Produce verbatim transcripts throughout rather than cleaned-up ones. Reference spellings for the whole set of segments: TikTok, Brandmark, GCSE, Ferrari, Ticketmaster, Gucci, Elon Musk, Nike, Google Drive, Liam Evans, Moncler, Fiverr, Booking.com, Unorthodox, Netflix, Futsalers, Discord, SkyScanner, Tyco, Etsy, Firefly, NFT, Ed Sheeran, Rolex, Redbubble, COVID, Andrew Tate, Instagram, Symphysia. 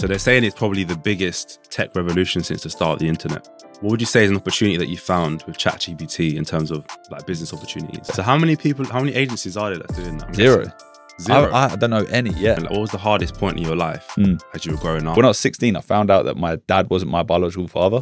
So they're saying it's probably the biggest tech revolution since the start of the internet. What would you say is an opportunity that you found with ChatGPT in terms of like business opportunities? So how many people, how many agencies are there that's doing that? Zero. Zero. I, I don't know any yet. What was the hardest point in your life mm. as you were growing up? When I was sixteen, I found out that my dad wasn't my biological father.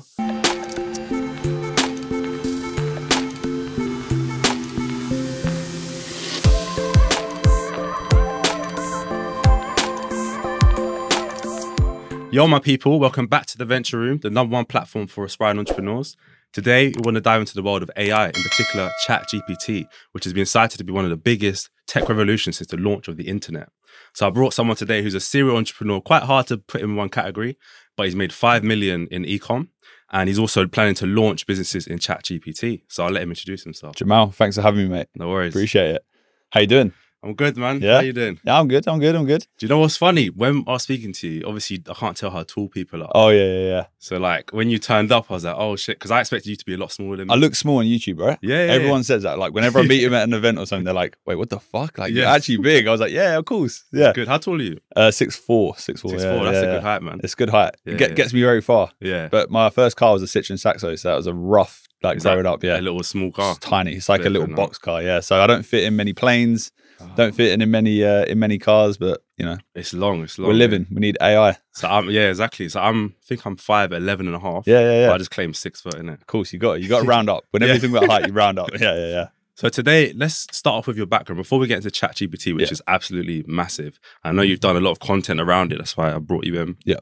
Yo, my people, welcome back to The Venture Room, the number one platform for aspiring entrepreneurs. Today, we want to dive into the world of A I, in particular ChatGPT, which has been cited to be one of the biggest tech revolutions since the launch of the internet. So I brought someone today who's a serial entrepreneur, quite hard to put in one category, but he's made five million in e-com, and he's also planning to launch businesses in ChatGPT. So I'll let him introduce himself. Jamal, thanks for having me, mate. No worries. Appreciate it. How you doing? I'm good, man. Yeah. How you doing? Yeah, I'm good. I'm good. I'm good. Do you know what's funny? When I was speaking to you, obviously, I can't tell how tall people are. Oh, yeah, yeah, yeah. So, like, when you turned up, I was like, oh, shit, because I expected you to be a lot smaller than me. I look small on YouTube, right? Yeah, yeah. Everyone yeah. says that. Like, whenever I meet him at an event or something, they're like, wait, what the fuck? Like, yeah. you're actually big. I was like, yeah, of course. Yeah. Good. How tall are you? Uh, six four, six four. Six yeah, four. That's yeah, a good height, man. It's good height. Yeah, it get, yeah. gets me very far. Yeah. But my first car was a Citroen Saxo, so that was a rough, like, growing up. Yeah. A little small car. It's tiny. It's like a little box car. Yeah. So I don't fit in many planes. Oh. Don't fit in in many uh, in many cars, but you know, it's long. It's long. We're living. Yeah. We need A I. So I'm yeah, exactly. So I'm I think I'm five eleven and a half. Yeah, yeah, yeah. But I just claim six foot in it. Of course, you got it. You got to round up. Whenever yeah. you think about height, you round up. Yeah, yeah, yeah. So today, let's start off with your background before we get into ChatGPT, which yeah. is absolutely massive. I know you've done a lot of content around it. That's why I brought you in. Yeah.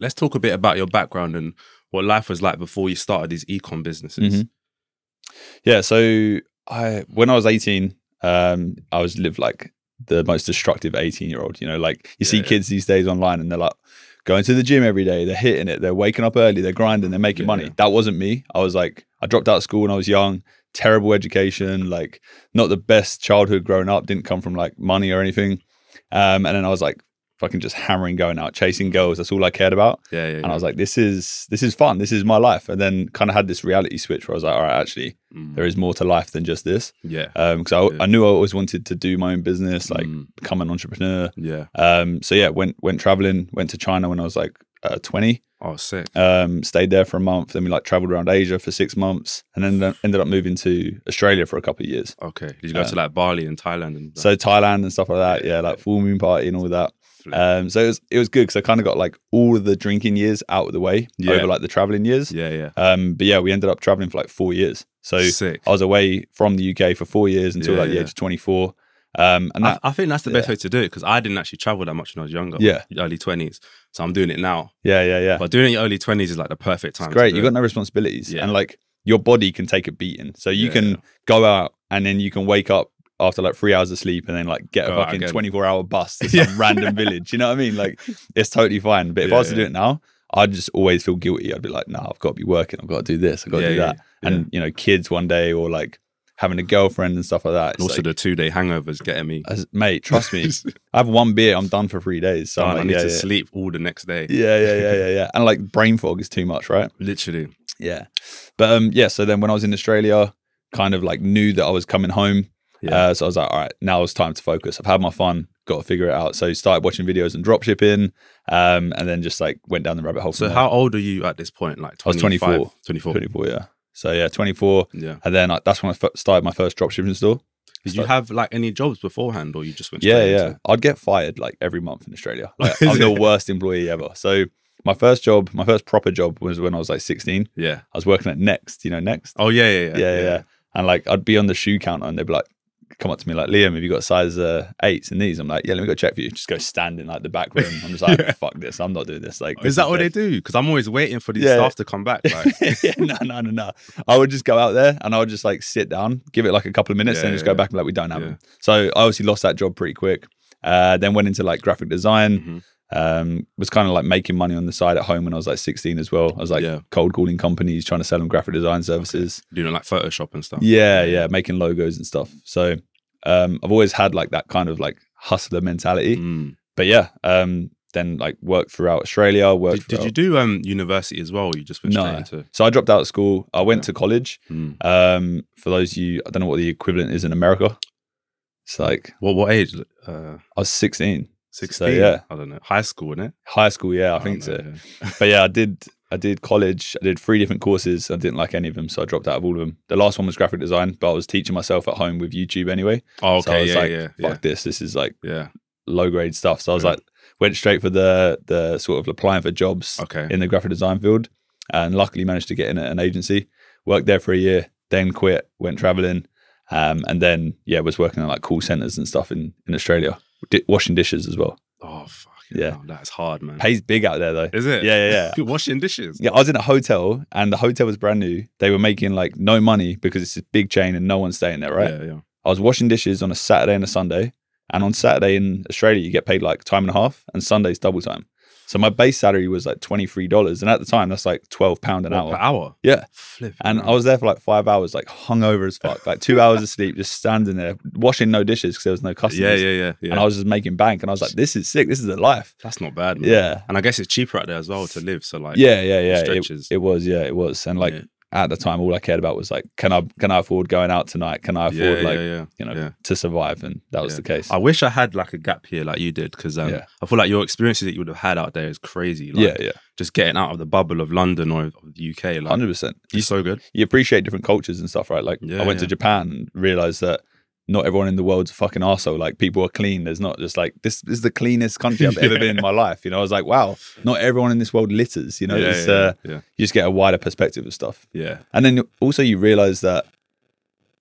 Let's talk a bit about your background and what life was like before you started these e-com businesses. Mm-hmm. Yeah. So I when I was eighteen. Um, I was lived like the most destructive eighteen year old, you know, like you yeah, see yeah. kids these days online and they're like going to the gym every day. They're hitting it. They're waking up early. They're grinding. They're making yeah, money. Yeah. That wasn't me. I was like, I dropped out of school when I was young, terrible education, like not the best childhood growing up, didn't come from like money or anything. Um, and then I was like fucking just hammering, going out, chasing girls. That's all I cared about. Yeah, yeah, and yeah. I was like, this is, this is fun. This is my life. And then kind of had this reality switch where I was like, all right, actually, mm. there is more to life than just this. Yeah. Um, cause I, yeah. I knew I always wanted to do my own business, like mm. become an entrepreneur. Yeah. Um, so yeah, went, went traveling, went to China when I was like uh, twenty. Oh, sick. Um, stayed there for a month. Then we like traveled around Asia for six months and then ended up moving to Australia for a couple of years. Okay. Did you go um, to like Bali and Thailand? And so Thailand and stuff like that. Yeah. yeah like full moon party and all that. Um, so it was, it was good because I kind of got like all of the drinking years out of the way yeah. over like the traveling years. Yeah, yeah. Um, but yeah, we ended up traveling for like four years. So sick. I was away from the U K for four years until yeah, like the yeah. age of twenty-four. Um, and that, I, I think that's the yeah. best way to do it because I didn't actually travel that much when I was younger. Yeah. Early twenties. So I'm doing it now. Yeah, yeah, yeah. But doing it in your early twenties is like the perfect time. It's great. You've got no responsibilities yeah. and like your body can take a beating. So you yeah, can yeah. go out and then you can wake up after like three hours of sleep and then like get a oh, fucking twenty-four hour bus to some yeah. random village. You know what I mean? Like it's totally fine. But if yeah, I was to yeah. do it now, I'd just always feel guilty. I'd be like, nah, I've got to be working. I've got to do this. I've got yeah, to do that. Yeah, yeah. And you know, kids one day or like having a girlfriend and stuff like that. Also like, the two day hangovers getting me. As, mate, trust me. I have one beer, I'm done for three days. So oh, like, I need yeah, to yeah. sleep all the next day. Yeah, yeah, yeah, yeah, yeah. And like brain fog is too much, right? Literally. Yeah. But um, yeah, so then when I was in Australia, kind of like knew that I was coming home. Yeah. Uh, so I was like, all right, now it's time to focus. I've had my fun, got to figure it out. So started watching videos on dropshipping um, and then just like went down the rabbit hole. So how old are you at this point? Like twenty-five? I was twenty-four. twenty-four. twenty-four, yeah. So yeah, twenty-four. Yeah. And then I, that's when I started my first dropshipping store. Did you have like any jobs beforehand or you just went straight into it? Yeah, yeah. I'd get fired like every month in Australia. Like, I'm the worst employee ever. So my first job, my first proper job was when I was like sixteen. Yeah. I was working at Next, you know, Next. Oh, yeah, yeah, yeah. Yeah, yeah. yeah. And like I'd be on the shoe counter and they'd be like, come up to me like, Liam, have you got size uh, eights in these? I'm like, yeah, let me go check for you. Just go stand in like the back room. I'm just like, yeah. fuck this. I'm not doing this. Like, this is that what they do? Because I'm always waiting for these yeah. staff to come back. Like. yeah, no, no, no, no. I would just go out there and I would just like sit down, give it like a couple of minutes, yeah, and yeah, just go yeah. back and like, we don't have yeah. them. So I obviously lost that job pretty quick. Uh, then went into like graphic design. Mm-hmm. Um, was kind of like making money on the side at home when I was like sixteen as well. I was like yeah. cold calling companies, trying to sell them graphic design services. Okay. Doing like Photoshop and stuff. Yeah, yeah, making logos and stuff. So um, I've always had like that kind of like hustler mentality. Mm. But yeah, um, then like worked throughout Australia. Worked. Did, throughout... did you do um, university as well? Or you just went straight no. into. So I dropped out of school. I went yeah. to college. Mm. Um, for those of you, I don't know what the equivalent is in America. It's like. Well, what age? Uh... I was sixteen. sixteen, so, yeah. I don't know. High school, isn't it? High school, yeah, I, I think so. Yeah. But yeah, I did I did college. I did three different courses. I didn't like any of them, so I dropped out of all of them. The last one was graphic design, but I was teaching myself at home with YouTube anyway. Oh, okay. So I was yeah, like, yeah, fuck yeah. this. This is like yeah. low grade stuff. So I was yeah. like, went straight for the the sort of applying for jobs okay. in the graphic design field, and luckily managed to get in at an agency. Worked there for a year, then quit, went traveling. Um, and then, yeah, was working on like call centers and stuff in, in Australia, D- washing dishes as well. Oh, fuck. Yeah, wow, that's hard, man. Pays big out there, though. Is it? Yeah, yeah, yeah. You're washing dishes. Yeah, I was in a hotel, and the hotel was brand new. They were making like no money because it's a big chain and no one's staying there, right? Yeah, yeah. I was washing dishes on a Saturday and a Sunday. And on Saturday in Australia, you get paid like time and a half, and Sunday's double time. So my base salary was like twenty-three dollars. And at the time, that's like twelve pounds an hour. Per hour? Yeah. Flipping and around. I was there for like five hours, like hungover as fuck, like two hours of sleep, just standing there, washing no dishes because there was no customers. Yeah, yeah, yeah, yeah. And I was just making bank. And I was like, this is sick. This is the life. That's not bad, man. Yeah. And I guess it's cheaper out there as well to live. So like, yeah, yeah, yeah. Stretches. It, it was, yeah, it was. And like, yeah. at the time, all I cared about was like, can I can I afford going out tonight? Can I afford yeah, like, yeah, yeah. you know, yeah. to survive? And that was yeah. the case. I wish I had like a gap year like you did, because um, yeah. I feel like your experiences that you would have had out there is crazy. Like, yeah, yeah. Just getting out of the bubble of London or of the U K. Like, one hundred percent. It's so good. You appreciate different cultures and stuff, right? Like yeah, I went yeah. to Japan and realised that not everyone in the world's a fucking arsehole. Like people are clean. There's not just like, this, this is the cleanest country I've ever been in my life. You know, I was like, wow, not everyone in this world litters, you know, yeah, it's, yeah, uh, yeah. you just get a wider perspective of stuff. Yeah. And then also you realize that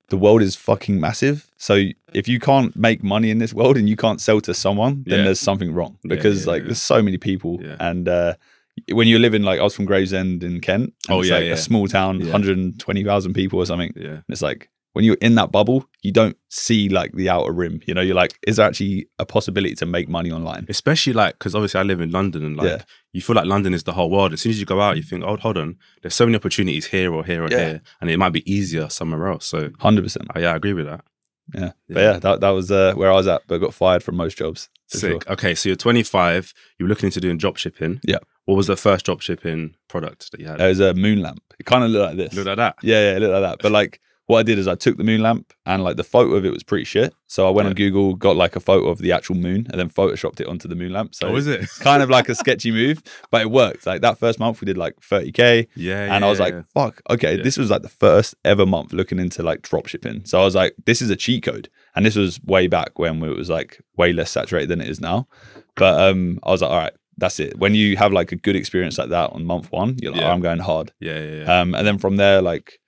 the world is fucking massive. So if you can't make money in this world and you can't sell to someone, then yeah. there's something wrong, because yeah, yeah, like yeah. there's so many people. Yeah. And, uh, when you're living, like I was from Gravesend in Kent, oh it's yeah, like yeah. a small town, yeah. one hundred twenty thousand people or something. Yeah. And it's like, when you're in that bubble, you don't see like the outer rim, you know, you're like, is there actually a possibility to make money online? Especially like, because obviously I live in London, and like, yeah. you feel like London is the whole world. As soon as you go out, you think, oh, hold on, there's so many opportunities here or here or yeah. here, and it might be easier somewhere else. So one hundred percent. Oh, yeah, I agree with that. Yeah. yeah. But yeah, that, that was uh, where I was at, but I got fired from most jobs. Sick. Sure. Okay, so you're twenty-five, you were looking into doing dropshipping. Yeah. What was the first dropshipping product that you had? It was a moon lamp. It kind of looked like this. Looked like that? Yeah, yeah, it looked like that. But like, what I did is I took the moon lamp, and like the photo of it was pretty shit. So I went yeah. on Google, got like a photo of the actual moon, and then photoshopped it onto the moon lamp. So oh, is it? It's kind of like a sketchy move, but it worked. Like that first month we did like thirty K. Yeah. And yeah, I was like, yeah. fuck, okay, yeah. this was like the first ever month looking into like drop shipping. So I was like, this is a cheat code. And this was way back when it was like way less saturated than it is now. But um, I was like, all right, that's it. When you have like a good experience like that on month one, you're like, yeah. oh, I'm going hard. Yeah, yeah, yeah. Um, and then from there, like,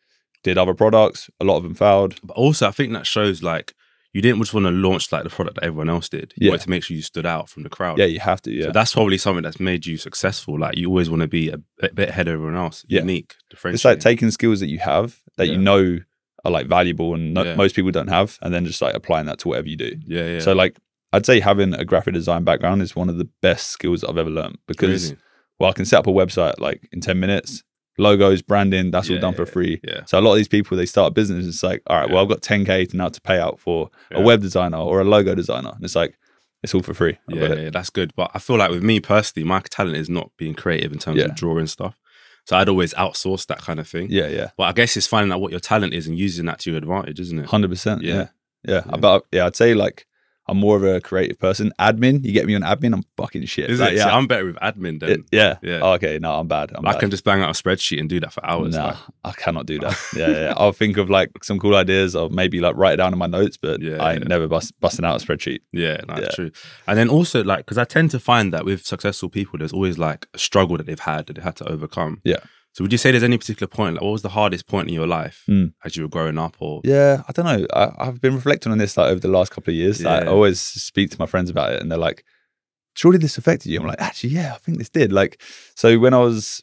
did other products, a lot of them failed. But also I think that shows like you didn't just want to launch like the product that everyone else did. You yeah. wanted to make sure you stood out from the crowd. Yeah, you have to, yeah. So that's probably something that's made you successful. Like you always want to be a bit ahead of everyone else, yeah. unique, differentiating. It's like taking skills that you have that yeah. you know are like valuable and no, yeah. most people don't have, and then just like applying that to whatever you do. Yeah, yeah. So like I'd say having a graphic design background is one of the best skills I've ever learned, because really? well, I can set up a website like in ten minutes. Logos, branding, that's yeah, all done yeah, for free. Yeah. So a lot of these people, they start a business, it's like, all right, yeah. well, I've got ten K to now to pay out for yeah. a web designer or a logo designer. And it's like, it's all for free. Yeah, yeah, that's good. But I feel like with me personally, my talent is not being creative in terms yeah. of drawing stuff. So I'd always outsource that kind of thing. Yeah, yeah. But I guess it's finding out what your talent is and using that to your advantage, isn't it? one hundred percent, yeah. Yeah, yeah. yeah. But yeah, I'd say like, I'm more of a creative person. Admin, you get me on admin, I'm fucking shit. Is like, it? Yeah, so I'm better with admin than... It, yeah. yeah. Oh, okay, no, I'm bad. I'm I bad. can just bang out a spreadsheet and do that for hours. Nah, like. I cannot do that. yeah, yeah. I'll think of like some cool ideas. I'll maybe like write it down in my notes, but yeah, I ain't yeah. never bust, busting out a spreadsheet. Yeah, no, yeah, that's true. And then also like, because I tend to find that with successful people, there's always like a struggle that they've had that they had to overcome. Yeah. So would you say there's any particular point, like what was the hardest point in your life mm. as you were growing up? Or Yeah, I don't know. I, I've been reflecting on this like over the last couple of years. Yeah. Like, I always speak to my friends about it and they're like, surely this affected you? I'm like, actually, yeah, I think this did. Like, so when I was,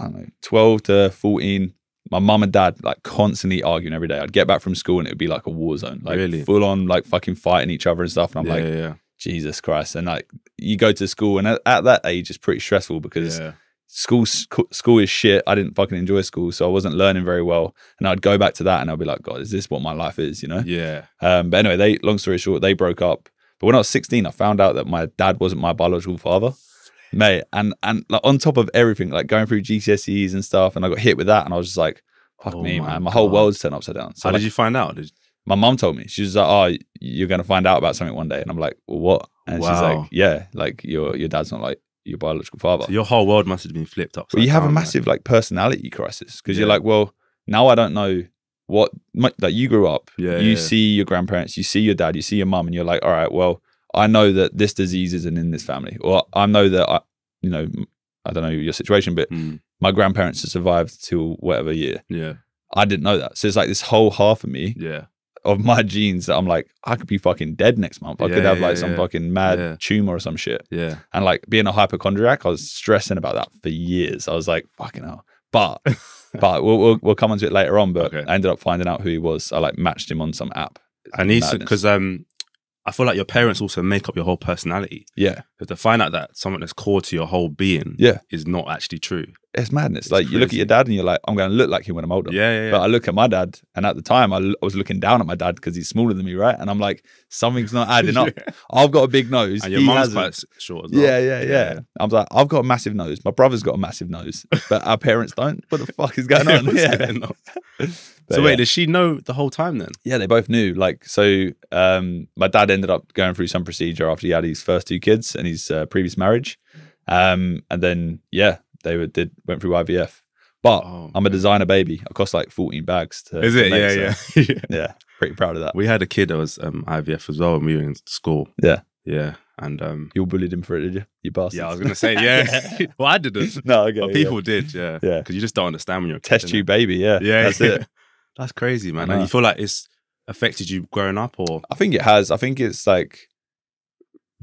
I don't know, twelve to fourteen, my mum and dad like constantly arguing every day. I'd get back from school and it would be like a war zone, like really? full on like fucking fighting each other and stuff. And I'm yeah, like, yeah. Jesus Christ. And like, you go to school and at, at that age, it's pretty stressful because yeah. School, school is shit. I didn't fucking enjoy school, so I wasn't learning very well. And I'd go back to that and I'd be like, God, is this what my life is, you know? Yeah. Um, but anyway, they long story short, they broke up. But when I was sixteen, I found out that my dad wasn't my biological father. Mate, and and like, on top of everything, like going through G C S Es and stuff, and I got hit with that and I was just like, fuck oh me, man. My, my whole world's turned upside down. So How like, did you find out? Did you my mum told me. She was like, "Oh, you're going to find out about something one day." And I'm like, "Well, what?" And wow. she's like, "Yeah, like your your dad's not like your biological father." So your whole world must have been flipped up. Well, you have a massive like personality crisis because yeah. you're like, "Well, now I don't know what my, like you grew up. Yeah, you yeah, see yeah. your grandparents, you see your dad, you see your mum, and you're like, all right, well, I know that this disease isn't in this family, or I know that I, you know, I don't know your situation, but mm. my grandparents have survived till whatever year. Yeah, I didn't know that. So it's like this whole half of me." Yeah. Of my genes that I'm like, I could be fucking dead next month. I yeah, could have yeah, like some yeah. fucking mad yeah. tumor or some shit. Yeah. And like being a hypochondriac, I was stressing about that for years. I was like, fucking hell. But but we'll, we'll we'll come into it later on. But okay. I ended up finding out who he was. I like matched him on some app. I need to, because um, I feel like your parents also make up your whole personality. Yeah. Because to find out that something that's core to your whole being yeah. is not actually true. It's madness. It's like crazy. You look at your dad and you're like, I'm going to look like him when I'm older. Yeah, yeah, yeah. But I look at my dad, and at the time I, I was looking down at my dad because he's smaller than me, right? And I'm like, something's not adding yeah. up. I've got a big nose. And your mum's quite short as well. Yeah, yeah, yeah, yeah. I'm like, I've got a massive nose. My brother's got a massive nose, but our parents don't. What the fuck is going on? Yeah. Going on? So yeah. wait, does she know the whole time then? Yeah, they both knew. Like, so um, my dad ended up going through some procedure after he had his first two kids and his uh, previous marriage. Um, and then, yeah. They were, did went through I V F, but oh, I'm a designer baby. I cost like fourteen bags. To, Is it? To make, yeah, so, yeah, yeah. Pretty proud of that. We had a kid that was um, I V F as well when we were in school. Yeah, yeah. And um, you all bullied him for it, did you? You bastard. Yeah, I was gonna say, yeah. yeah. Well, I didn't. No, okay, but people yeah. did. Yeah, yeah. Because you just don't understand when you're a kid, test tube baby. Yeah, yeah. That's it. That's crazy, man. And you feel like it's affected you growing up, or I think it has. I think it's like.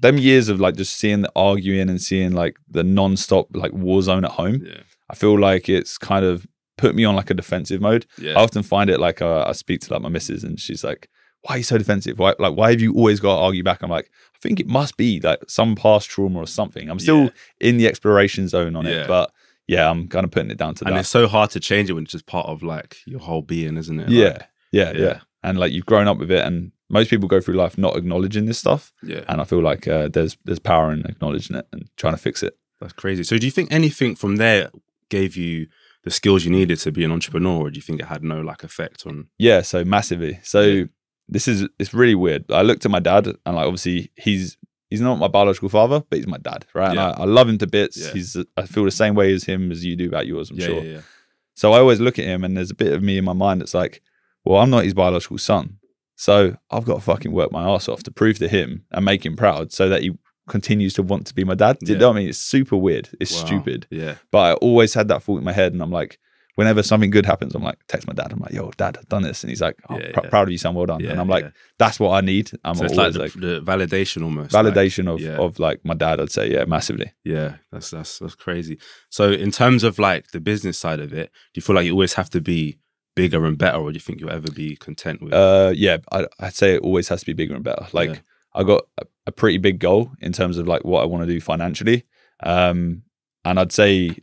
Them years of like just seeing the arguing and seeing like the non-stop like war zone at home, yeah. I feel like it's kind of put me on like a defensive mode. Yeah. I often find it like uh, I speak to like my missus and she's like, why are you so defensive? Why, like, why have you always got to argue back? I'm like, I think it must be like some past trauma or something. I'm still yeah. in the exploration zone on yeah. it, but yeah, I'm kind of putting it down to and that. And it's so hard to change it when it's just part of like your whole being, isn't it? Yeah, like, yeah, yeah, yeah. And like you've grown up with it and most people go through life not acknowledging this stuff. Yeah. And I feel like uh, there's there's power in acknowledging it and trying to fix it. That's crazy. So do you think anything from there gave you the skills you needed to be an entrepreneur, or do you think it had no like effect on? Yeah, so massively. So yeah. this is, it's really weird. I looked at my dad and like obviously he's he's not my biological father, but he's my dad, right? Yeah. And I, I love him to bits. Yeah. He's I feel the same way as him as you do about yours, I'm yeah, sure. Yeah, yeah. So I always look at him and there's a bit of me in my mind that's like, well, I'm not his biological son. So I've got to fucking work my ass off to prove to him and make him proud so that he continues to want to be my dad. Do you yeah. know what I mean? It's super weird. It's wow. stupid. Yeah. But I always had that thought in my head and I'm like, whenever something good happens, I'm like, text my dad. I'm like, yo, dad, I've done this. And he's like, oh, yeah, pr yeah. proud of you, son, well done. Yeah, and I'm like, yeah. that's what I need. I'm so it's always like, the, like the validation almost. Validation like, of, yeah. of like my dad, I'd say, yeah, massively. Yeah, that's, that's, that's crazy. So in terms of like the business side of it, do you feel like you always have to be bigger and better, or do you think you'll ever be content with? Uh, yeah, I, I'd say it always has to be bigger and better. Like yeah. I got a, a pretty big goal in terms of like what I want to do financially. Um, and I'd say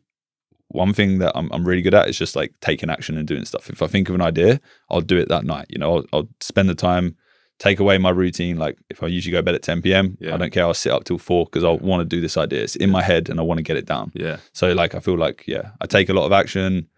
one thing that I'm, I'm really good at is just like taking action and doing stuff. If I think of an idea, I'll do it that night. You know, I'll, I'll spend the time, take away my routine. Like if I usually go to bed at ten P M, yeah. I don't care. I'll sit up till four because I want to do this idea. It's in yeah. my head and I want to get it down. Yeah. So like, I feel like, yeah, I take a lot of action.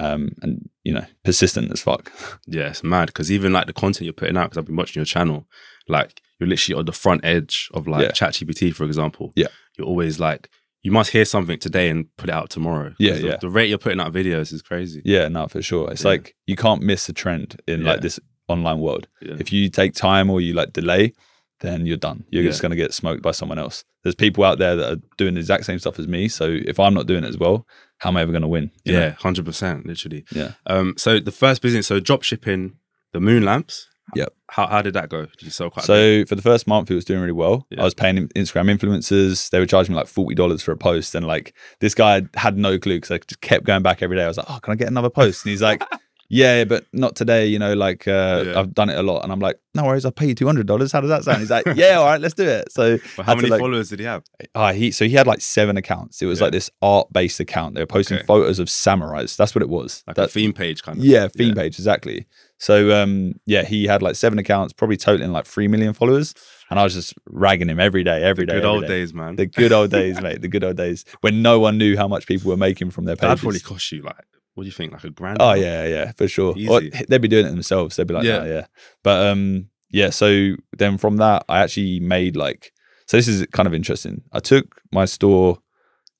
Um, and you know, persistent as fuck. Yeah, it's mad because even like the content you're putting out, because I've been watching your channel, like you're literally on the front edge of like yeah. ChatGPT, for example. Yeah, you're always like, you must hear something today and put it out tomorrow. Yeah, the, yeah. the rate you're putting out videos is crazy. Yeah, no, for sure. It's yeah. like you can't miss a trend in yeah. like this online world. Yeah. If you take time or you like delay, then you're done. You're yeah. just gonna get smoked by someone else. There's people out there that are doing the exact same stuff as me. So if I'm not doing it as well, how am I ever going to win? Yeah, one hundred percent, literally. Yeah. Um, so the first business, so dropshipping the moon lamps. Yeah. How, how did that go? Did you sell quite so a bit? For the first month, it was doing really well. Yeah. I was paying Instagram influencers. They were charging me like forty dollars for a post. And like this guy had no clue because I just kept going back every day. I was like, oh, can I get another post? And he's like, yeah, but not today, you know, like uh, yeah. I've done it a lot. And I'm like, no worries, I'll pay you two hundred dollars. How does that sound? He's like, yeah, all right, let's do it. So well, how many like, followers did he have? Uh, he So he had like seven accounts. It was yeah. like this art-based account. They were posting okay. photos of samurais. That's what it was. Like that, a theme page kind of. Yeah, theme yeah. page, exactly. So um, yeah, he had like seven accounts, probably totaling like three million followers. And I was just ragging him every day, every the day. Good every old day. days, man. The good old days, mate. The good old days when no one knew how much people were making from their pages. That probably cost you like... What do you think? Like a grand? Oh yeah, yeah, for sure. Or they'd be doing it themselves. They'd be like, yeah, oh, yeah. But um, yeah. So then from that, I actually made like. So this is kind of interesting. I took my store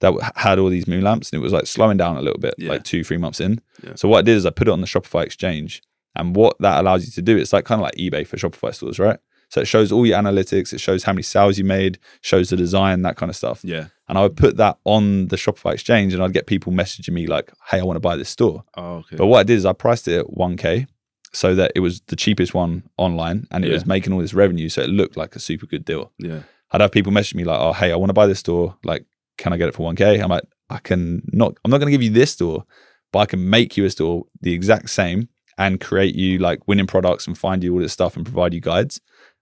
that had all these moon lamps, and it was like slowing down a little bit, yeah. like two, three months in. Yeah. So what I did is I put it on the Shopify exchange, and what that allows you to do, it's like kind of like eBay for Shopify stores, right? So it shows all your analytics, it shows how many sales you made, shows the design, that kind of stuff. Yeah. And I would put that on the Shopify exchange, and I'd get people messaging me like, hey, I want to buy this store. Oh, okay. But what I did is I priced it at one K so that it was the cheapest one online, and it yeah. was making all this revenue, so it looked like a super good deal. Yeah. I'd have people message me like, oh, hey, I want to buy this store. Like, can I get it for one K? I'm like, I can not, I'm not going to give you this store, but I can make you a store the exact same and create you like winning products and find you all this stuff and provide you guides.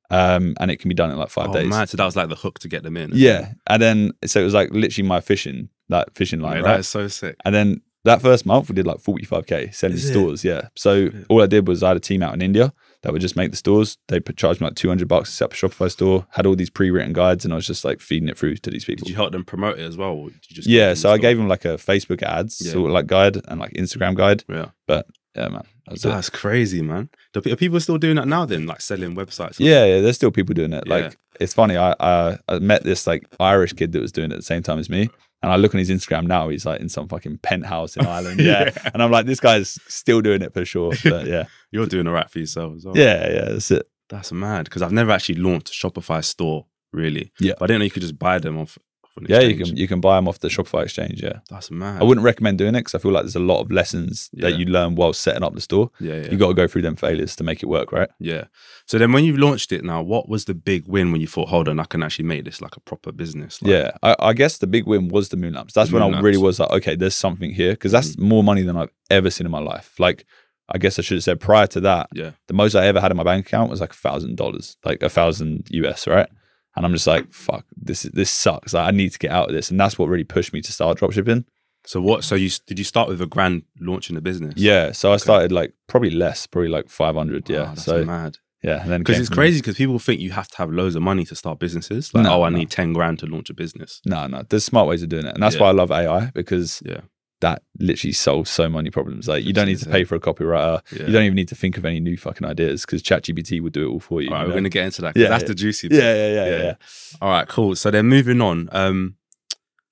Um, and it can be done in like five oh, days. Man. So that was like the hook to get them in. Yeah. It? And then, so it was like literally my fishing, that fishing line. Mate, right? That is so sick. And then that first month we did like forty-five K selling is stores. It? Yeah. So yeah. all I did was I had a team out in India that would just make the stores. They charged me like two hundred bucks to set up a Shopify store, had all these pre-written guides, and I was just like feeding it through to these people. Did you help them promote it as well? Or did you just yeah, so I gave them like a Facebook ads yeah. sort of like guide and like Instagram guide. Yeah. But yeah, man. That's, that's crazy, man. Are people still doing that now then? Like selling websites? Yeah, yeah, there's still people doing it. Like yeah. it's funny, I, I I met this like Irish kid that was doing it at the same time as me. And I look on his Instagram now, he's like in some fucking penthouse in Ireland. Yeah. yeah. And I'm like, this guy's still doing it for sure. But yeah. You're doing all right for yourself as well. Yeah, yeah, that's it. That's mad. Because I've never actually launched a Shopify store, really. Yeah. But I didn't know you could just buy them off, off an exchange. Yeah, you can, you can buy them off the Shopify exchange, yeah. That's mad. I wouldn't recommend doing it because I feel like there's a lot of lessons yeah. that you learn while setting up the store. Yeah, yeah. You got to go through them failures to make it work, right? Yeah. So then when you launched it now, what was the big win when you thought, hold on, I can actually make this like a proper business? Like, yeah, I, I guess the big win was the moon lamps. That's the when I lamps. really was like, okay, there's something here because that's mm. more money than I've ever seen in my life. Like, I guess I should have said prior to that, yeah. the most I ever had in my bank account was like a thousand dollars, like a thousand U S, right? And I'm just like, fuck, this is, this sucks. Like, I need to get out of this. And that's what really pushed me to start dropshipping. So what, so you, did you start with a grand launching the business? Yeah, so okay. I started like probably less, probably like five hundred, yeah. Wow, that's so mad. Yeah, and then because it's crazy because people think you have to have loads of money to start businesses. Like, no, oh, I no. need ten grand to launch a business. No, no, there's smart ways of doing it. And that's yeah. why I love A I because- yeah. that literally solves so many problems. Like you don't need to pay for a copywriter. Yeah. You don't even need to think of any new fucking ideas because ChatGPT will do it all for you. All right, you know? We're going to get into that because yeah, that's yeah. the juicy bit. Yeah, yeah, yeah, yeah, yeah. All right, cool. So then moving on, um,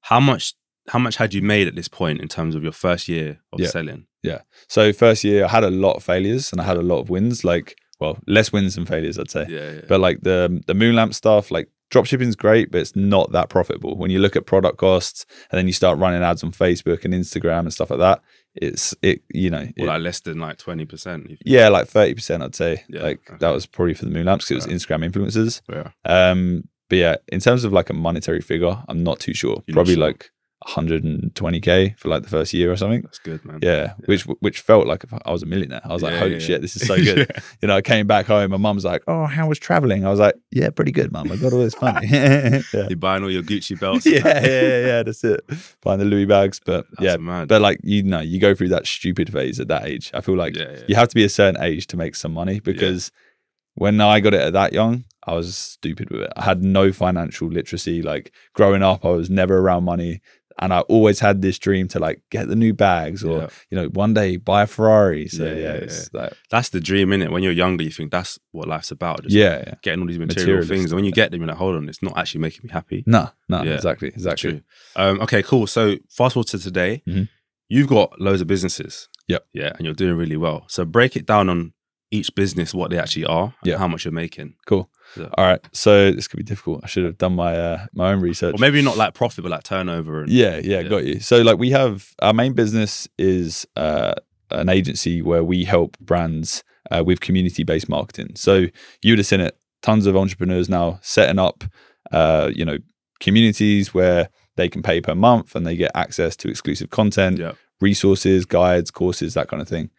how much how much had you made at this point in terms of your first year of yeah. selling? Yeah. So first year, I had a lot of failures and I had a lot of wins. Like, well, less wins than failures, I'd say. Yeah, yeah. But like the the moon lamp stuff, like, dropshipping is great, but it's not that profitable. When you look at product costs and then you start running ads on Facebook and Instagram and stuff like that, it's, it you know. Well, it, like less than like twenty percent. Yeah, like thirty percent, I'd say. Yeah, like okay. that was probably for the moon lamps because yeah. it was Instagram influencers. Yeah. Um, but yeah, in terms of like a monetary figure, I'm not too sure. You're probably sure? like one hundred twenty K for like the first year or something. That's good, man. Yeah, yeah. which which felt like I was a millionaire. I was like, yeah, holy yeah, shit, yeah. this is so good. yeah. You know, I came back home, my mum's like, oh, how was traveling? I was like, yeah, pretty good, mum. I got all this money. yeah. You're buying all your Gucci belts. yeah, yeah, yeah, yeah, that's it. Buying the Louis bags, but that's yeah, mad. But like, you know, you go through that stupid phase at that age. I feel like yeah, yeah. you have to be a certain age to make some money because yeah. when I got it at that young, I was stupid with it. I had no financial literacy. Like growing up, I was never around money. And I always had this dream to like get the new bags or, yeah. you know, one day buy a Ferrari. So yeah, yeah, yeah, it's yeah. Like, that's the dream, innit? When you're younger, you think that's what life's about. Just yeah, like yeah. getting all these material Materialist, things. And when you yeah. get them, you're like, hold on, it's not actually making me happy. No, no, yeah. exactly, exactly. Um, okay, cool. So fast forward to today, mm-hmm. you've got loads of businesses. Yeah. Yeah, and you're doing really well. So break it down on each business, what they actually are and yeah. how much you're making. Cool. So. All right, so this could be difficult. I should have done my uh, my own research. Or maybe not like profit, but like turnover. And, yeah, yeah, yeah, got you. So like we have, our main business is uh, an agency where we help brands uh, with community-based marketing. So you would have seen it, tons of entrepreneurs now setting up, uh, you know, communities where they can pay per month and they get access to exclusive content, yeah. resources, guides, courses, that kind of thing.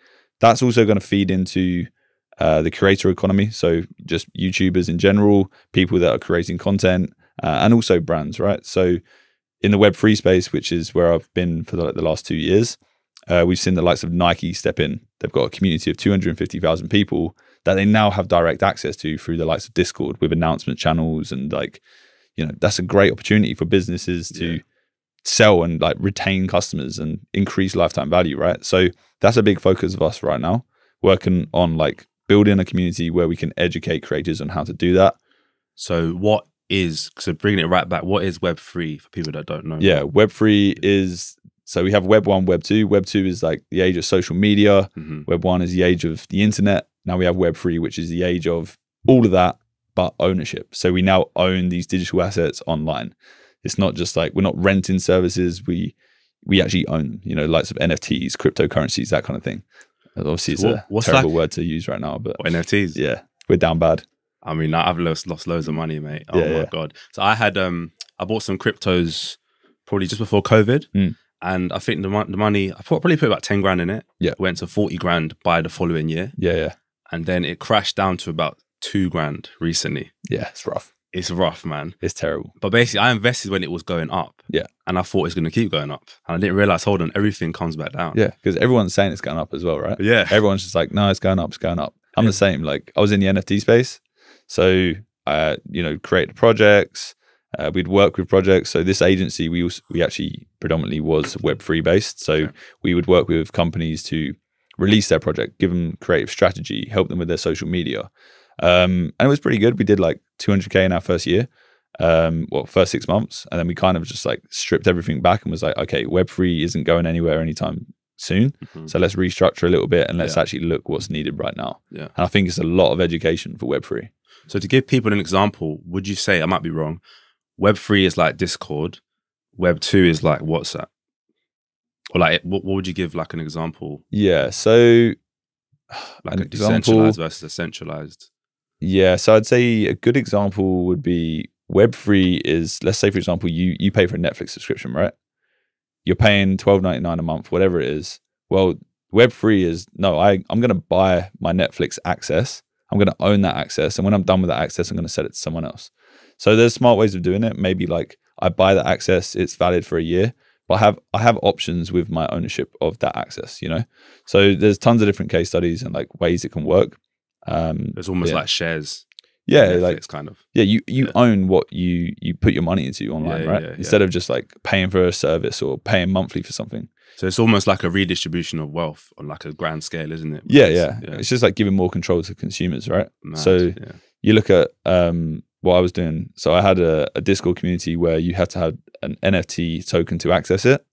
That's also going to feed into Uh, the creator economy, so just YouTubers in general, people that are creating content, uh, and also brands, right? So in the Web three space, which is where I've been for the, like, the last two years, uh, we've seen the likes of Nike step in. They've got a community of two hundred fifty thousand people that they now have direct access to through the likes of Discord with announcement channels and like, you know, that's a great opportunity for businesses to yeah. sell and like retain customers and increase lifetime value, right? So that's a big focus of us right now, working on like building a community where we can educate creators on how to do that. So what is, so bringing it right back, what is Web three for people that don't know? Yeah, Web three is, so we have Web one, Web two. Web two is like the age of social media. Mm-hmm. Web one is the age of the internet. Now we have Web three, which is the age of all of that, but ownership. So we now own these digital assets online. It's not just like, we're not renting services. We we actually own them, you know, likes of N F Ts, cryptocurrencies, that kind of thing. Obviously, so it's what, a terrible that? word to use right now, but N F Ts? Yeah, we're down bad. I mean, I've lost, lost loads of money, mate. Oh yeah, my yeah. God. So I had, um, I bought some cryptos probably just before COVID. Mm. And I think the, the money, I probably put about ten grand in it. Yeah. Went to forty grand by the following year. Yeah, yeah. And then it crashed down to about two grand recently. Yeah, it's rough. It's rough, man. It's terrible. But basically, I invested when it was going up. Yeah. And I thought it's going to keep going up. And I didn't realize, hold on, everything comes back down. Yeah, because everyone's saying it's going up as well, right? Yeah. Everyone's just like, no, it's going up, it's going up. I'm yeah. the same. Like, I was in the N F T space. So, uh, you know, create projects. Uh, we'd work with projects. So this agency, we also, we actually predominantly was Web three based. So okay. we would work with companies to release their project, give them creative strategy, help them with their social media. Um, and it was pretty good. We did like two hundred K in our first year, um, well, first six months. And then we kind of just like stripped everything back and was like, okay, Web three isn't going anywhere anytime soon. Mm-hmm. So let's restructure a little bit and let's yeah. actually look what's needed right now. Yeah. And I think it's a lot of education for Web three. So to give people an example, would you say, I might be wrong, Web three is like Discord, Web two is like WhatsApp? Or like, what, what would you give like an example? Yeah, so... Like a decentralized versus a centralized. Yeah, so I'd say a good example would be Web three is, let's say for example, you you pay for a Netflix subscription, right? You're paying twelve ninety-nine a month, whatever it is. Well, Web three is, no, I, I'm going to buy my Netflix access. I'm going to own that access. And when I'm done with that access, I'm going to sell it to someone else. So there's smart ways of doing it. Maybe like I buy that access, it's valid for a year, but I have I have options with my ownership of that access, you know? So there's tons of different case studies and like ways it can work. Um, it's almost yeah. like shares. Yeah. Netflix, like kind of. Yeah. You, you yeah. own what you, you put your money into online, yeah, right? Yeah, yeah, Instead yeah. of just like paying for a service or paying monthly for something. So it's almost like a redistribution of wealth on like a grand scale, isn't it? Yeah, yeah. Yeah. It's just like giving more control to consumers, right? Mad, so yeah. you look at, um, what I was doing. So I had a, a Discord community where you had to have an N F T token to access it.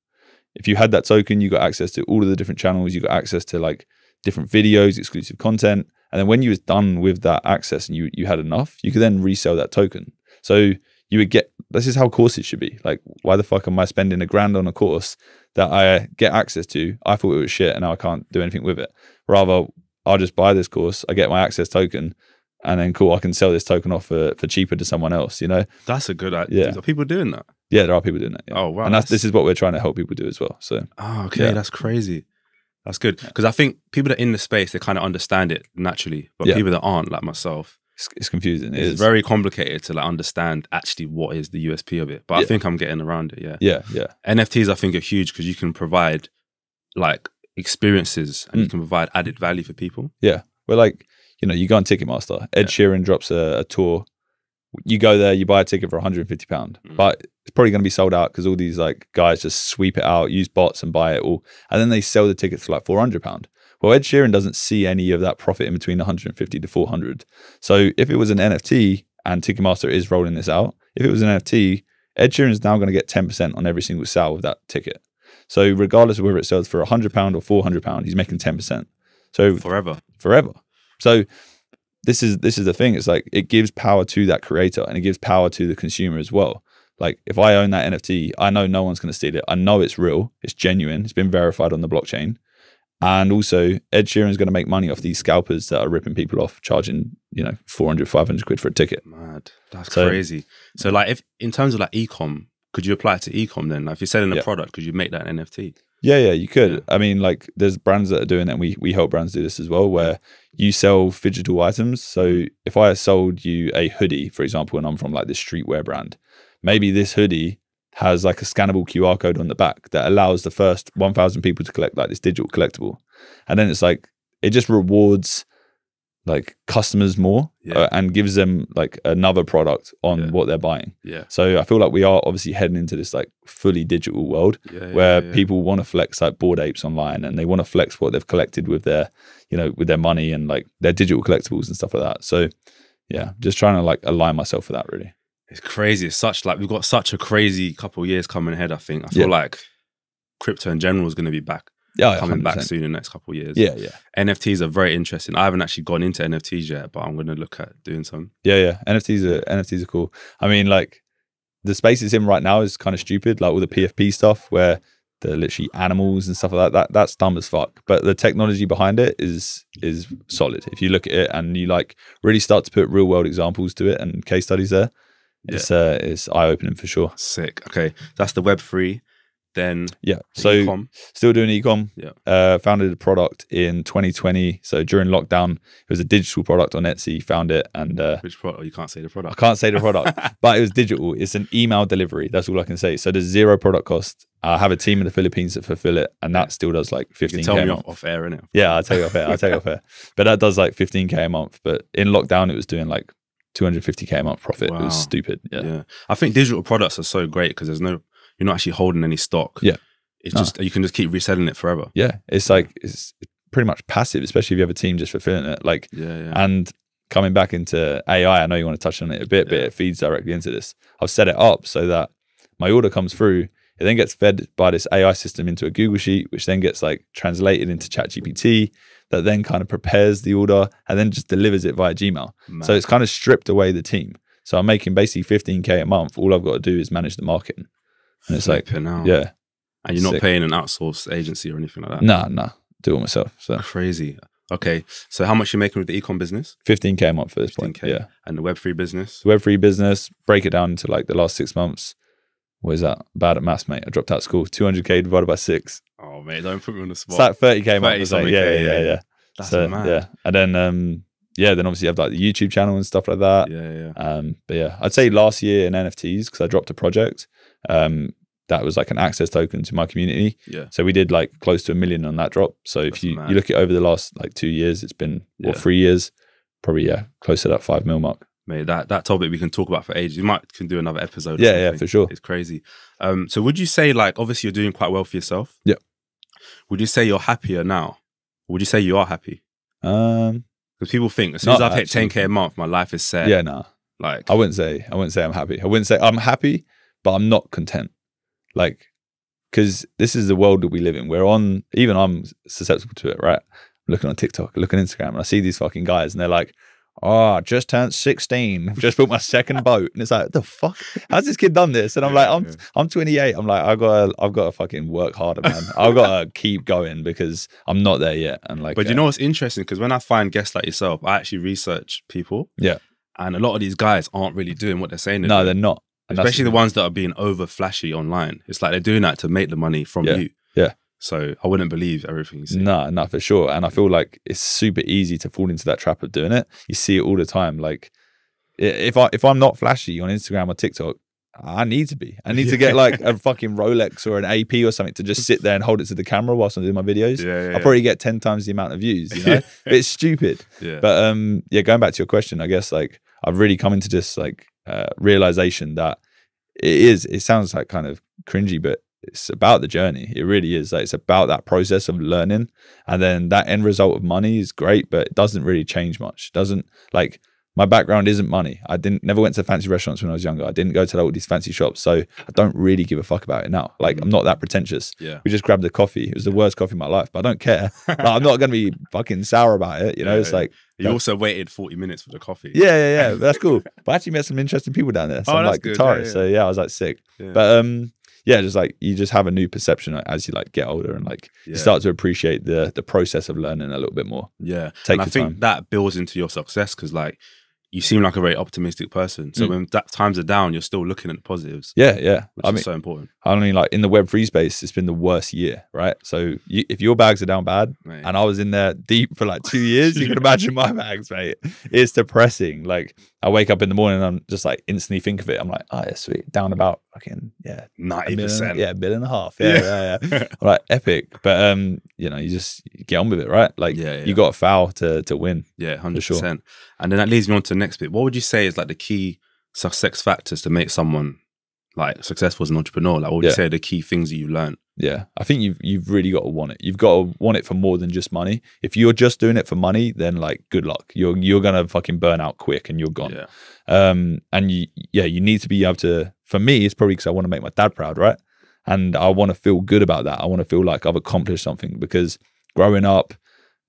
If you had that token, you got access to all of the different channels. You got access to like different videos, exclusive content. And then when you was done with that access and you, you had enough, you could then resell that token. So you would get, this is how courses should be. Like, why the fuck am I spending a grand on a course that I get access to? I thought it was shit and now I can't do anything with it. Rather, I'll just buy this course. I get my access token. And then, cool, I can sell this token off for, for cheaper to someone else, you know? That's a good idea. Yeah. Are people doing that? Yeah, there are people doing that. Yeah. Oh, wow. And that's, that's... this is what we're trying to help people do as well. So, oh, okay. Yeah. That's crazy. That's good. Because I think people that are in the space, they kind of understand it naturally. But yeah. people that aren't, like myself, it's, it's confusing. It it's is. very complicated to like understand actually what is the U S P of it. But yeah. I think I'm getting around it, yeah. Yeah, yeah. N F Ts, I think, are huge because you can provide like experiences and mm. you can provide added value for people. Yeah. We're like... You know, you go on Ticketmaster, Ed yeah. Sheeran drops a, a tour. You go there, you buy a ticket for one hundred fifty pounds, mm. but it's probably going to be sold out because all these like guys just sweep it out, use bots and buy it all. And then they sell the tickets for like four hundred pounds. Well, Ed Sheeran doesn't see any of that profit in between one hundred fifty to four hundred. So if it was an N F T, and Ticketmaster is rolling this out, if it was an N F T, Ed Sheeran's now going to get ten percent on every single sale of that ticket. So regardless of whether it sells for one hundred pounds or four hundred pounds, he's making ten percent. So forever. Forever. So this is this is the thing. It's like it gives power to that creator and it gives power to the consumer as well. Like if I own that N F T, I know no one's going to steal it. I know it's real. It's genuine. It's been verified on the blockchain. And also Ed Sheeran's going to make money off these scalpers that are ripping people off, charging, you know, four hundred, five hundred quid for a ticket. Mad. That's so crazy. So like if in terms of like e-com, could you apply it to e-com then? Like if you're selling a yeah. product, could you make that an N F T? Yeah, yeah, you could. Yeah. I mean, like there's brands that are doing it and we, we help brands do this as well, where you sell phygital items. So if I sold you a hoodie, for example, and I'm from like this streetwear brand, maybe this hoodie has like a scannable Q R code on the back that allows the first one thousand people to collect like this digital collectible. And then it's like, it just rewards like customers more yeah. uh, and gives them like another product on yeah. what they're buying. Yeah. So I feel like we are obviously heading into this like fully digital world yeah, yeah, where yeah. people want to flex like Bored Apes online, and they want to flex what they've collected with their, you know, with their money and like their digital collectibles and stuff like that. So yeah, just trying to like align myself for that really. It's crazy. It's such like, we've got such a crazy couple of years coming ahead, I think. I feel yeah. like crypto in general is going to be back. Yeah, coming one hundred percent back soon in the next couple of years. Yeah, yeah. N F Ts are very interesting. I haven't actually gone into N F Ts yet, but I'm going to look at doing some. Yeah, yeah. N F Ts are N F Ts are cool. I mean, like the space it's in right now is kind of stupid. Like all the P F P stuff where they're literally animals and stuff like that. That that's dumb as fuck. But the technology behind it is is solid. If you look at it and you like really start to put real world examples to it and case studies there, yeah. it's uh, it's eye opening for sure. Sick. Okay, that's the Web three. Then yeah, so ecom. Still doing ecom. Yeah, uh, founded a product in twenty twenty. So during lockdown, it was a digital product on Etsy. Found it and uh, which product? You can't say the product. I can't say the product, but it was digital. It's an email delivery. That's all I can say. So there's zero product cost. I have a team in the Philippines that fulfill it, and that still does like fifteen K. You tell me off, off air, innit? Yeah, I'll tell you off air. I'll tell you off air. But that does like fifteen K a month. But in lockdown, it was doing like two hundred fifty K a month profit. Wow. It was stupid. Yeah. yeah, I think digital products are so great because there's no. You're not actually holding any stock. Yeah. It's no. just, you can just keep reselling it forever. Yeah. It's like, it's pretty much passive, especially if you have a team just fulfilling it. Like, yeah, yeah. and coming back into A I, I know you want to touch on it a bit, yeah. but it feeds directly into this. I've set it up so that my order comes through. It then gets fed by this A I system into a Google sheet, which then gets like translated into ChatGPT that then kind of prepares the order and then just delivers it via Gmail. Man. So it's kind of stripped away the team. So I'm making basically fifteen K a month. All I've got to do is manage the marketing. And it's like, out. yeah. And you're not sick. Paying an outsourced agency or anything like that? Nah, nah. Do it myself. So. Crazy. Okay. So how much are you making with the ecom business? fifteen K a month for this point. Yeah. And the Web three business? The Web three business, break it down into like the last six months. What is that? Bad at maths, mate. I dropped out of school. two hundred K divided by six. Oh, mate. Don't put me on the spot. It's like thirty K a month. Yeah, yeah, yeah, yeah. That's so, mad. Yeah. And then, um, yeah, then obviously you have like the YouTube channel and stuff like that. Yeah, yeah. Um, but yeah, I'd say last year in N F Ts, because I dropped a project, um that was like an access token to my community, yeah so we did like close to a million on that drop. So That's if you, you look at over the last like two years, it's been yeah. or three years, probably yeah close to that five mil mark. Mate, that that topic we can talk about for ages. You might can do another episode or yeah something. Yeah, for sure. It's crazy. Um so would you say, like, obviously you're doing quite well for yourself, yeah would you say you're happier now? Would you say you are happy? Um because people think as soon as I've hit ten K a month, my life is set. Yeah nah like I wouldn't say I wouldn't say I'm happy. I wouldn't say I'm happy, but I'm not content. Like, because this is the world that we live in. We're on, even I'm susceptible to it, right? I'm looking on TikTok, looking on Instagram, and I see these fucking guys and they're like, oh, just turned sixteen, just built my second boat. And it's like, the fuck? How's this kid done this? And I'm like, I'm yeah. I'm twenty-eight. I'm like, I've got I've got to fucking work harder, man. I've got to keep going because I'm not there yet. And like, But uh, you know what's interesting? Because when I find guests like yourself, I actually research people. Yeah. And a lot of these guys aren't really doing what they're saying. They're no, doing. They're not. Especially the ones that are being over flashy online. It's like they're doing that to make the money from yeah, you. Yeah. So I wouldn't believe everything you see. No, no, for sure. And I feel like it's super easy to fall into that trap of doing it. You see it all the time. Like if, I, if I'm not flashy on Instagram or TikTok, I need to be. I need yeah. to get like a fucking Rolex or an A P or something to just sit there and hold it to the camera whilst I'm doing my videos. Yeah, yeah, I'll probably get ten times the amount of views, you know? It's stupid. Yeah. But um, yeah, going back to your question, I guess like I've really come into this like, Uh, realization that it is it sounds like kind of cringy, but it's about the journey. It really is. Like, it's about that process of learning, and then that end result of money is great, but it doesn't really change much. It doesn't, like, my background isn't money. I didn't never went to fancy restaurants when I was younger. I didn't go to all these fancy shops, so I don't really give a fuck about it now. Like, I'm not that pretentious. Yeah, we just grabbed the coffee. It was the worst coffee in my life, but I don't care. Like, I'm not gonna be fucking sour about it, you know? Yeah, it's yeah. like You yeah. also waited forty minutes for the coffee. Yeah, yeah, yeah. That's cool. But I actually met some interesting people down there. Some oh, like good. guitarists. Yeah, yeah. So yeah, I was like sick. Yeah. But um, yeah, just like you just have a new perception as you like get older, and like yeah. you start to appreciate the the process of learning a little bit more. Yeah. Take and I think time. that builds into your success, because like you seem like a very optimistic person. So mm. when that times are down, you're still looking at the positives. Yeah, yeah. Which I is mean, so important. I mean, like in the Web three space, it's been the worst year, right? So you, if your bags are down bad, mate. And I was in there deep for like two years, you can imagine my bags, mate. It's depressing. Like I wake up in the morning and I'm just like instantly think of it. I'm like, oh yeah, sweet. Down about fucking, yeah. ninety percent. Million, yeah, a bit and a half. Yeah, yeah, yeah. yeah. All right, epic. But um, you know, you just get on with it, right? Like yeah, yeah. you got a foul to to win. Yeah, one hundred percent. Sure. And then that leads me on to the next bit. What would you say is like the key success factors to make someone like successful as an entrepreneur? Like what would yeah. you say are the key things that you've learned? Yeah, I think you've, you've really got to want it. You've got to want it for more than just money. If you're just doing it for money, then like good luck. You're you're going to fucking burn out quick and you're gone. Yeah. Um, and you, yeah, you need to be able to, for me, it's probably because I want to make my dad proud, right? And I want to feel good about that. I want to feel like I've accomplished something, because growing up,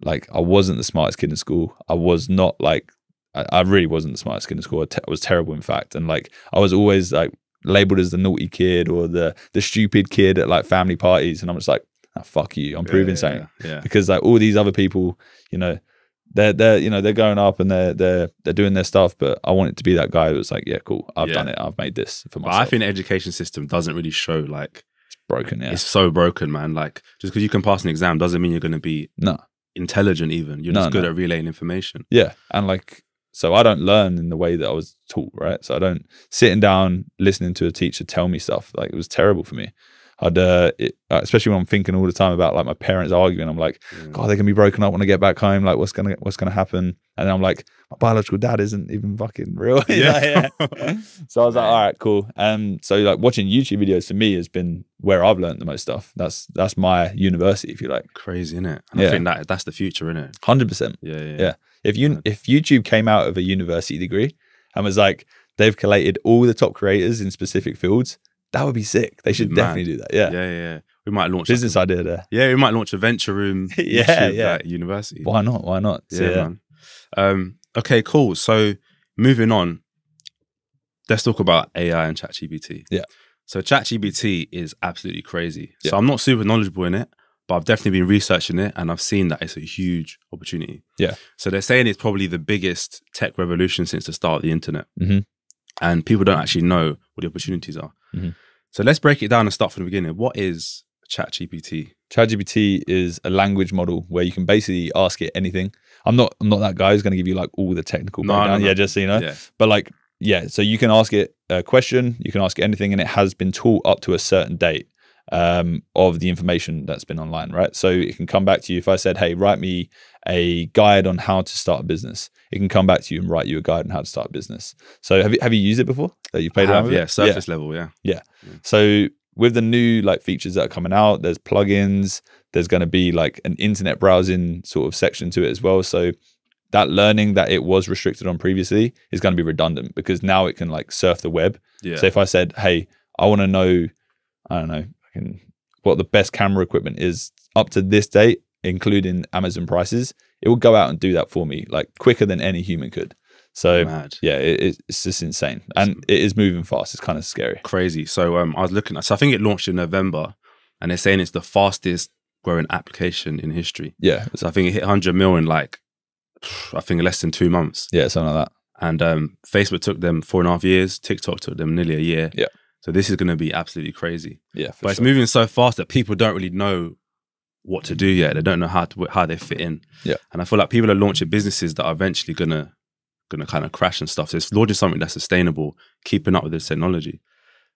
like I wasn't the smartest kid in school. I was not like, I, I really wasn't the smartest kid in school. I, te I was terrible, in fact. And like, I was always like labeled as the naughty kid or the the stupid kid at like family parties. And I'm just like, oh, fuck you, I'm yeah, proving yeah, something. Yeah. Because like all these other people, you know, they're, they're, you know, they're going up and they're, they're, they're doing their stuff, but I wanted to be that guy that's like, yeah, cool. I've yeah. done it. I've made this for myself. But I think the education system doesn't really show like, it's broken. Yeah. It's so broken, man. Like just cause you can pass an exam doesn't mean you're going to be no. intelligent even. You're no, just good no. at relaying information. Yeah. And like, so I don't learn in the way that I was taught, right? So I don't sitting down, listening to a teacher tell me stuff. Like it was terrible for me. I'd, uh, it, especially when I'm thinking all the time about like my parents arguing, I'm like, yeah. God, they're gonna be broken up when I get back home. Like, what's gonna what's gonna happen? And then I'm like, my biological dad isn't even fucking real. Yeah. Like, yeah. So I was like, all right, cool. Um, so like watching YouTube videos for me has been where I've learned the most stuff. That's that's my university, if you like. Crazy, innit? And yeah. I think that that's the future, innit? Hundred percent. Yeah, yeah. Yeah. If you if YouTube came out of a university degree and was like, they've collated all the top creators in specific fields. That would be sick. They should Man. definitely do that. Yeah. Yeah, yeah. We might launch business like, idea there. Yeah, we might launch a venture room yeah, YouTube yeah. at university. Why not? Why not? So, yeah, yeah. Man. Um, okay, cool. So moving on, let's talk about A I and ChatGPT. Yeah. So ChatGPT is absolutely crazy. Yeah. So I'm not super knowledgeable in it, but I've definitely been researching it and I've seen that it's a huge opportunity. Yeah. So they're saying it's probably the biggest tech revolution since the start of the internet. Mm-hmm. And people don't actually know what the opportunities are. Mm-hmm. So let's break it down and start from the beginning. What is ChatGPT? ChatGPT is a language model where you can basically ask it anything. I'm not I'm not that guy who's going to give you like all the technical no, breakdown. No, no. Yeah, just so you know. Yeah. But like, yeah, so you can ask it a question, you can ask it anything, and it has been taught up to a certain date um, of the information that's been online, right? So it can come back to you. If I said, hey, write me a guide on how to start a business, it can come back to you and write you a guide on how to start a business. So have you, have you used it before? That you've played around with? Yeah, surface yeah. level, yeah. yeah. Yeah. So with the new like features that are coming out, there's plugins, there's going to be like an internet browsing sort of section to it as well. So that learning that it was restricted on previously is going to be redundant, because now it can like surf the web. Yeah. So if I said, hey, I want to know, I don't know, I can, what the best camera equipment is up to this date, including Amazon prices, it will go out and do that for me like quicker than any human could. So Mad. yeah, it, it's just insane. And it is moving fast. It's kind of scary. Crazy. So um, I was looking at, so I think it launched in November and they're saying it's the fastest growing application in history. Yeah. So I think it hit one hundred mil in like, I think less than two months. Yeah, something like that. And um, Facebook took them four and a half years. TikTok took them nearly a year. Yeah. So this is going to be absolutely crazy. Yeah, for But sure. it's moving so fast that people don't really know what to do yet. They don't know how to, how they fit in. Yeah. And I feel like people are launching businesses that are eventually going to gonna kind of crash and stuff. So it's launching something that's sustainable, keeping up with this technology.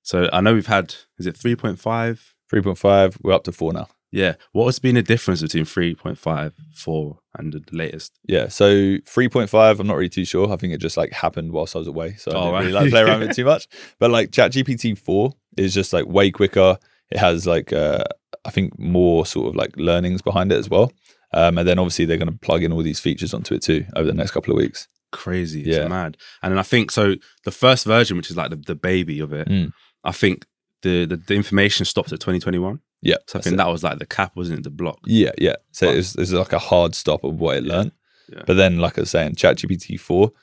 So I know we've had, is it three point five? three point five, we're up to four now. Yeah. What has been the difference between three point five, four and the latest? Yeah. So three point five, I'm not really too sure. I think it just like happened whilst I was away. So I oh, didn't right. really like play around with it too much. But like ChatGPT four is just like way quicker. It has like, uh, I think more sort of like learnings behind it as well. Um, and then obviously they're going to plug in all these features onto it too over the next couple of weeks. Crazy. It's yeah. mad. And then I think, so the first version, which is like the, the baby of it, mm. I think the, the the information stopped at twenty twenty-one. Yeah. So I think it. that was like the cap, wasn't it? The block. Yeah, yeah. So it's it like a hard stop of what it yeah. learned. Yeah. But then, like I was saying, ChatGPT four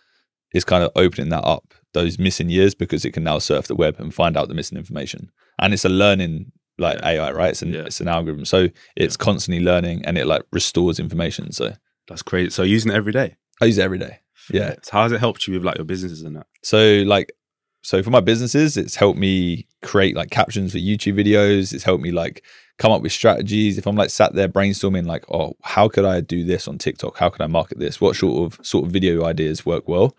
is kind of opening that up, those missing years, because it can now surf the web and find out the missing information. And it's a learning like yeah. A I, right? It's an, yeah. it's an algorithm. So it's yeah. constantly learning and it like restores information. So that's crazy. So you're using it every day? I use it every day. Yeah. So how has it helped you with like your businesses and that? So like, so for my businesses, it's helped me create like captions for YouTube videos. It's helped me like come up with strategies. If I'm like sat there brainstorming like, oh, how could I do this on TikTok? How could I market this? What sort of sort of video ideas work well?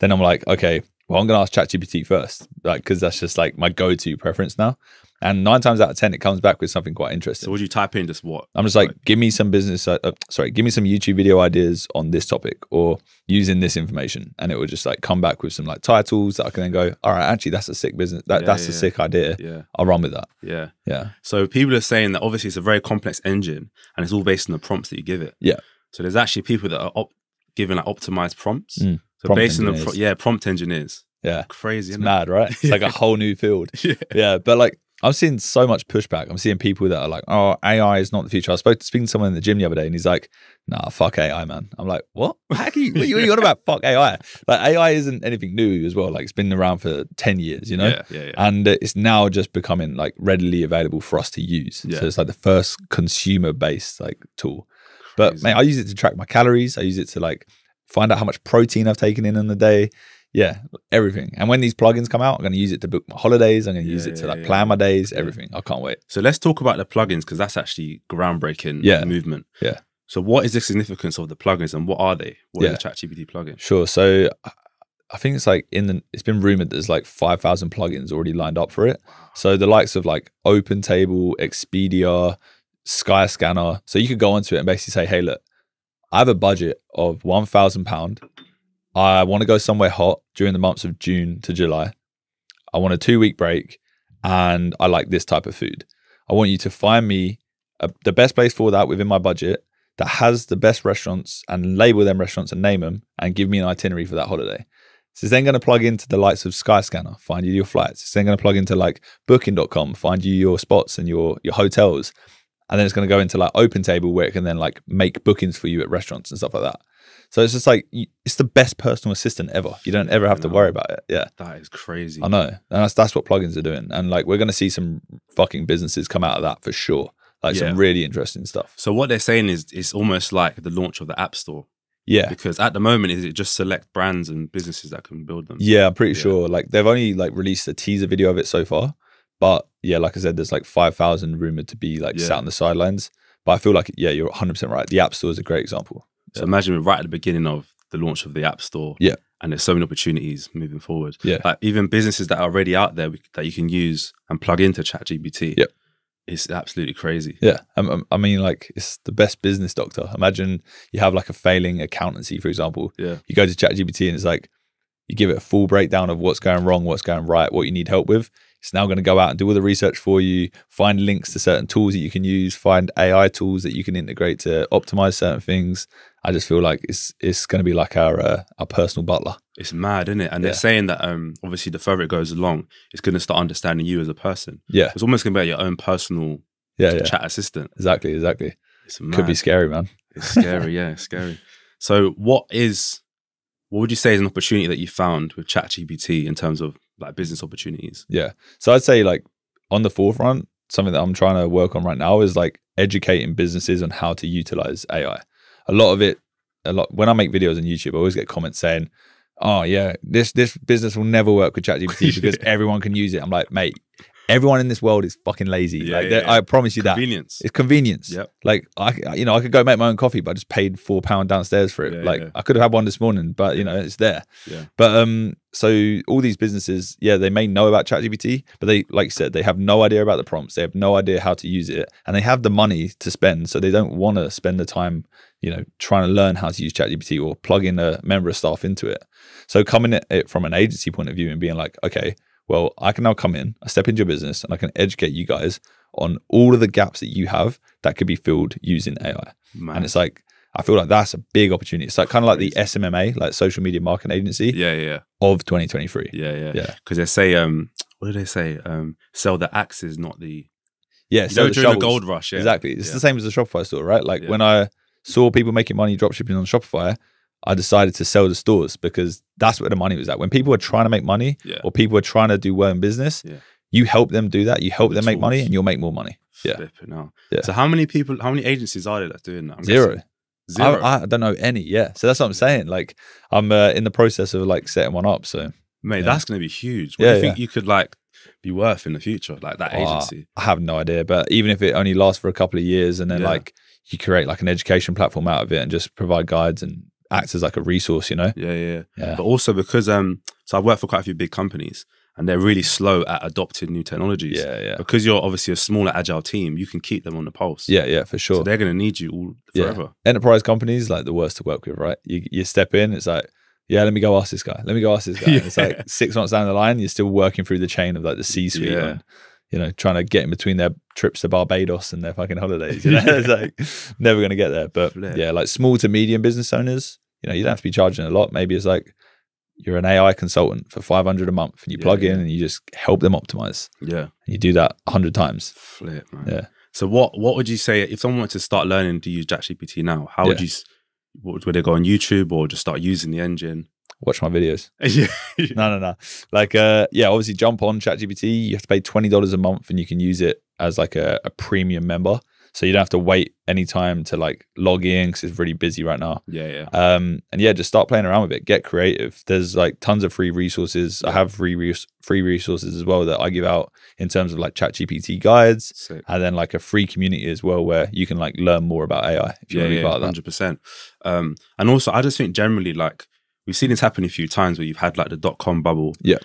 Then I'm like, okay, well, I'm going to ask ChatGPT first, like, because that's just like my go-to preference now. And nine times out of ten, it comes back with something quite interesting. So would you type in just what? I'm just like, like give me some business, uh, sorry, give me some YouTube video ideas on this topic or using this information. And it will just like come back with some like titles that I can then go, all right, actually that's a sick business. That, yeah, that's yeah, a yeah. sick idea. Yeah. I'll run with that. Yeah. Yeah. So people are saying that obviously it's a very complex engine and it's all based on the prompts that you give it. Yeah. So there's actually people that are op giving like optimized prompts. Mm. So based on the pro yeah prompt engineers, yeah, crazy, isn't it? Mad, right? It's like a whole new field. Yeah. Yeah, but like I'm seeing so much pushback. I'm seeing people that are like, "Oh, A I is not the future." I spoke to speaking to someone in the gym the other day, and he's like, "Nah, fuck A I, man." I'm like, "What? How can you, what are you on about? Fuck A I? Like A I isn't anything new as well. Like it's been around for ten years, you know, yeah, yeah, yeah. and it's now just becoming like readily available for us to use. Yeah. So it's like the first consumer-based like tool. Crazy. But man, I use it to track my calories. I use it to like find out how much protein I've taken in in the day. Yeah, everything. And when these plugins come out, I'm going to use it to book my holidays. I'm going to use yeah, it to yeah, like yeah. plan my days, everything. Yeah. I can't wait. So let's talk about the plugins because that's actually groundbreaking yeah. movement. Yeah. So what is the significance of the plugins and what are they? What yeah. is the ChatGPT plugin? Sure. So I think it's like in the, it's been rumored there's like five thousand plugins already lined up for it. So the likes of like OpenTable, Expedia, SkyScanner. So you could go onto it and basically say, hey, look, I have a budget of one thousand pounds. I want to go somewhere hot during the months of June to July. I want a two-week break and I like this type of food. I want you to find me a, the best place for that within my budget that has the best restaurants and label them restaurants and name them and give me an itinerary for that holiday. So it's then going to plug into the likes of Skyscanner, find you your flights. It's then going to plug into like Booking dot com, find you your spots and your, your hotels. And then it's going to go into like OpenTable where it can then like make bookings for you at restaurants and stuff like that. So it's just like, it's the best personal assistant ever. You don't ever have to worry about it. Yeah. That is crazy. I know. And that's, that's what plugins are doing. And like, we're going to see some fucking businesses come out of that for sure. Like yeah. some really interesting stuff. So what they're saying is it's almost like the launch of the App Store. Yeah. Because at the moment, is it just select brands and businesses that can build them? Yeah, I'm pretty yeah. sure. Like they've only like released a teaser video of it so far. But yeah, like I said, there's like five thousand rumored to be like yeah. sat on the sidelines. But I feel like, yeah, you're one hundred percent right. The App Store is a great example. So imagine we're right at the beginning of the launch of the App Store, yeah, and there's so many opportunities moving forward. Yeah, like even businesses that are already out there that you can use and plug into ChatGPT. Yeah, it's absolutely crazy. Yeah, I, I mean, like it's the best business doctor. Imagine you have like a failing accountancy, for example. Yeah, you go to ChatGPT and it's like you give it a full breakdown of what's going wrong, what's going right, what you need help with. It's now going to go out and do all the research for you, find links to certain tools that you can use, find A I tools that you can integrate to optimize certain things. I just feel like it's it's going to be like our uh, our personal butler. It's mad, isn't it? And yeah. they're saying that um, obviously the further it goes along, it's going to start understanding you as a person. Yeah, it's almost going to be like your own personal yeah, yeah. chat assistant. Exactly, exactly. It's mad. Could be scary, man. It's scary, yeah, it's scary. So, what is what would you say is an opportunity that you found with ChatGPT in terms of like business opportunities? Yeah. So I'd say like on the forefront, something that I'm trying to work on right now is like educating businesses on how to utilize A I. A lot of it, a lot, when I make videos on YouTube, I always get comments saying, oh yeah, this, this business will never work with ChatGPT because everyone can use it. I'm like, mate, everyone in this world is fucking lazy. Yeah, like, yeah, yeah. I promise you convenience. that. It's convenience. Yep. Like I, you know, I could go make my own coffee, but I just paid four pound downstairs for it. Yeah, like yeah. I could have had one this morning, but you know, it's there. Yeah. But um, so all these businesses, yeah, they may know about ChatGPT, but they, like you said, they have no idea about the prompts. They have no idea how to use it, and they have the money to spend, so they don't want to spend the time, you know, trying to learn how to use ChatGPT or plug in a member of staff into it. So coming at it from an agency point of view and being like, okay, well, I can now come in, I step into your business and I can educate you guys on all of the gaps that you have that could be filled using A I. Man. And it's like, I feel like that's a big opportunity. It's like kind of like the S M M A, like social media marketing agency yeah, yeah. of twenty twenty-three. Yeah, yeah. Yeah. Because they say, um, what do they say? Um, sell the axes, not the... Yeah, sell the shovels. During the gold rush. Yeah. Exactly. It's yeah. the same as the Shopify store, right? Like yeah. when I saw people making money dropshipping on Shopify, I decided to sell the stores because that's where the money was at. When people are trying to make money yeah. or people are trying to do well in business, yeah. you help them do that. You help the them tools. make money and you'll make more money. Yeah. yeah. So how many people, how many agencies are there that's doing that? I'm Zero. Guessing. Zero. I, I don't know any. Yeah. So that's what I'm saying. Like I'm uh, in the process of like setting one up. So mate, yeah. that's going to be huge. What yeah, do you think yeah. you could like be worth in the future? Like that agency? Uh, I have no idea. But even if it only lasts for a couple of years and then yeah. like you create like an education platform out of it and just provide guides and acts as like a resource, you know? Yeah, yeah. yeah. But also because um So I've worked for quite a few big companies and they're really slow at adopting new technologies. Yeah, yeah. Because you're obviously a smaller agile team, you can keep them on the pulse. Yeah, yeah, for sure. So they're going to need you all forever. Yeah. Enterprise companies, like the worst to work with, right? You, you step in, it's like, yeah, let me go ask this guy. Let me go ask this guy. Yeah. It's like six months down the line, you're still working through the chain of like the C-suite, yeah. and, you know, trying to get in between their trips to Barbados and their fucking holidays. You know? Yeah. It's like never going to get there. But Flip. yeah, like small to medium business owners, you know, you don't have to be charging a lot. Maybe it's like, you're an A I consultant for five hundred a month and you yeah, plug in yeah. and you just help them optimize. Yeah. And you do that a hundred times. Flip, man. Yeah. So what, what would you say, if someone wanted to start learning to use ChatGPT now, how yeah. would you, what, would they go on YouTube or just start using the engine? Watch my videos. yeah. No, no, no. Like, uh, yeah, obviously jump on ChatGPT. You have to pay twenty dollars a month and you can use it as like a, a premium member. So you don't have to wait any time to like log in because it's really busy right now. Yeah, yeah. Um, and yeah, just start playing around with it. Get creative. There's like tons of free resources. I have free re free resources as well that I give out in terms of like ChatGPT guides. Sick. And then like a free community as well where you can like learn more about A I if you yeah, want to be yeah, part of that. one hundred percent. Um, and also I just think generally like we've seen this happen a few times where you've had like the dot-com bubble, yeah,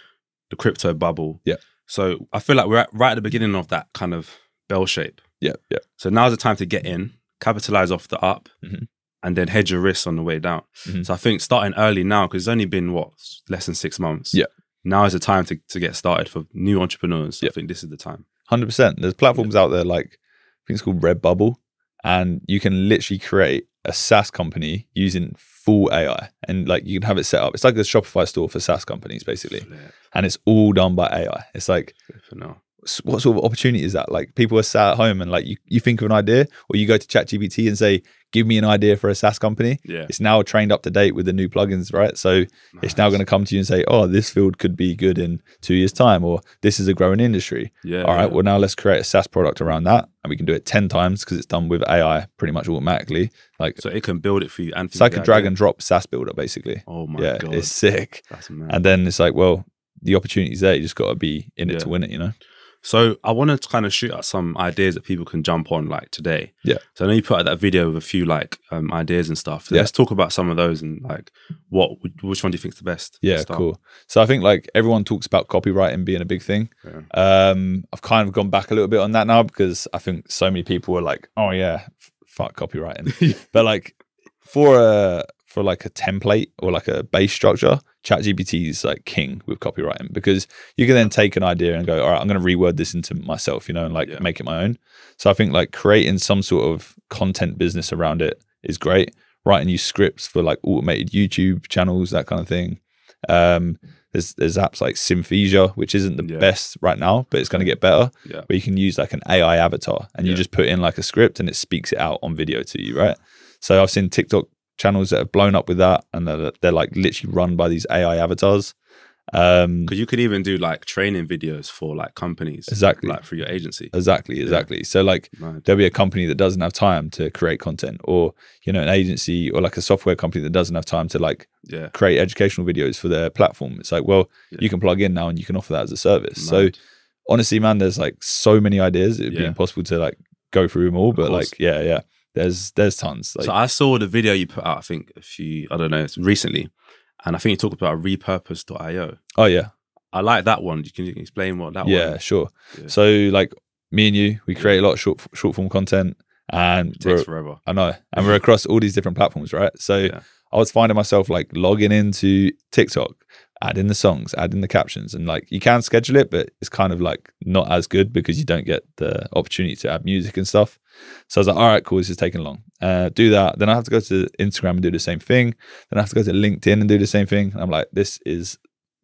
the crypto bubble. Yeah. So I feel like we're at, right at the beginning of that kind of bell shape. Yeah, yeah. So now's the time to get in, capitalize off the up, mm-hmm. and then hedge your risks on the way down. Mm-hmm. So I think starting early now, because it's only been, what, less than six months. Yeah. Now is the time to, to get started for new entrepreneurs. Yeah. I think this is the time. one hundred percent. There's platforms yeah. out there like, I think it's called Redbubble, and you can literally create a SaaS company using full A I. And like you can have it set up. It's like the Shopify store for SaaS companies, basically. Flip. And it's all done by A I. It's like... for now. What sort of opportunity is that? Like people are sat at home and like you, you think of an idea or you go to ChatGPT and say, give me an idea for a SaaS company. Yeah. It's now trained up to date with the new plugins, right? So nice. It's now going to come to you and say, oh, this field could be good in two years time, or this is a growing industry. Yeah. All right. Yeah. Well, now let's create a SaaS product around that. And we can do it ten times because it's done with A I pretty much automatically. Like, so it can build it for you. And for it's like a drag idea. and drop SaaS builder basically. Oh my yeah, God. It's sick. That's mad. And then it's like, well, the opportunity's there. You just got to be in it yeah. to win it, you know? So I want to kind of shoot out some ideas that people can jump on like today. Yeah. So I know you put out that video with a few like um, ideas and stuff. So yeah. Let's talk about some of those and like what, which one do you think is the best? Yeah, cool. So I think like everyone talks about copywriting being a big thing. Yeah. Um, I've kind of gone back a little bit on that now because I think so many people are like, oh yeah, fuck copywriting. But like for a, for like a template or like a base structure, ChatGPT is like king with copywriting because you can then take an idea and go, all right, I'm going to reword this into myself, you know, and like yeah. make it my own. So I think like creating some sort of content business around it is great. Writing new scripts for like automated YouTube channels, that kind of thing. Um, there's, there's apps like Symphysia, which isn't the yeah. best right now, but it's going to get better, yeah. where you can use like an A I avatar and yeah. you just put in like a script and it speaks it out on video to you, right? So I've seen TikTok channels that have blown up with that, and they're, they're like literally run by these A I avatars. Um, because you could even do like training videos for like companies, exactly, like for your agency, exactly, exactly. Yeah. So like Mad. There'll be a company that doesn't have time to create content, or you know, an agency or like a software company that doesn't have time to like yeah. create educational videos for their platform. It's like, well, yeah. you can plug in now and you can offer that as a service. Mad. So honestly, man, there's like so many ideas. It'd yeah. be impossible to like go through them all, but like, yeah, yeah. There's there's tons. Like, so I saw the video you put out, I think a few, I don't know, recently. And I think you talked about repurpose dot i o. Oh, yeah. I like that one. Can you explain what that yeah, one is? Sure. Yeah, sure. So like me and you, we create a lot of short, short form content. And it takes forever. I know. And we're across all these different platforms, right? So yeah. I was finding myself like logging into TikTok, adding the songs, adding the captions. And like you can schedule it, but it's kind of like not as good because you don't get the opportunity to add music and stuff. So I was like, all right, cool, this is taking long. Uh, do that. Then I have to go to Instagram and do the same thing. Then I have to go to LinkedIn and do the same thing. And I'm like, this is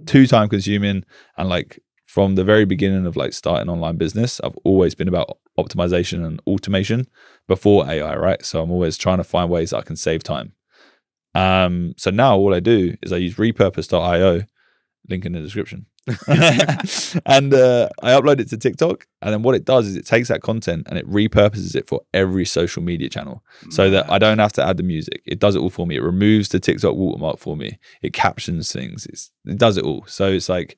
too time consuming. And like from the very beginning of like starting online business, I've always been about optimization and automation before A I, right? So I'm always trying to find ways that I can save time. Um, so now all I do is I use repurpose dot i o, link in the description. And uh, I upload it to TikTok, and then what it does is it takes that content and it repurposes it for every social media channel so that I don't have to add the music. It does it all for me. It removes the TikTok watermark for me. It captions things. It's, it does it all. So it's like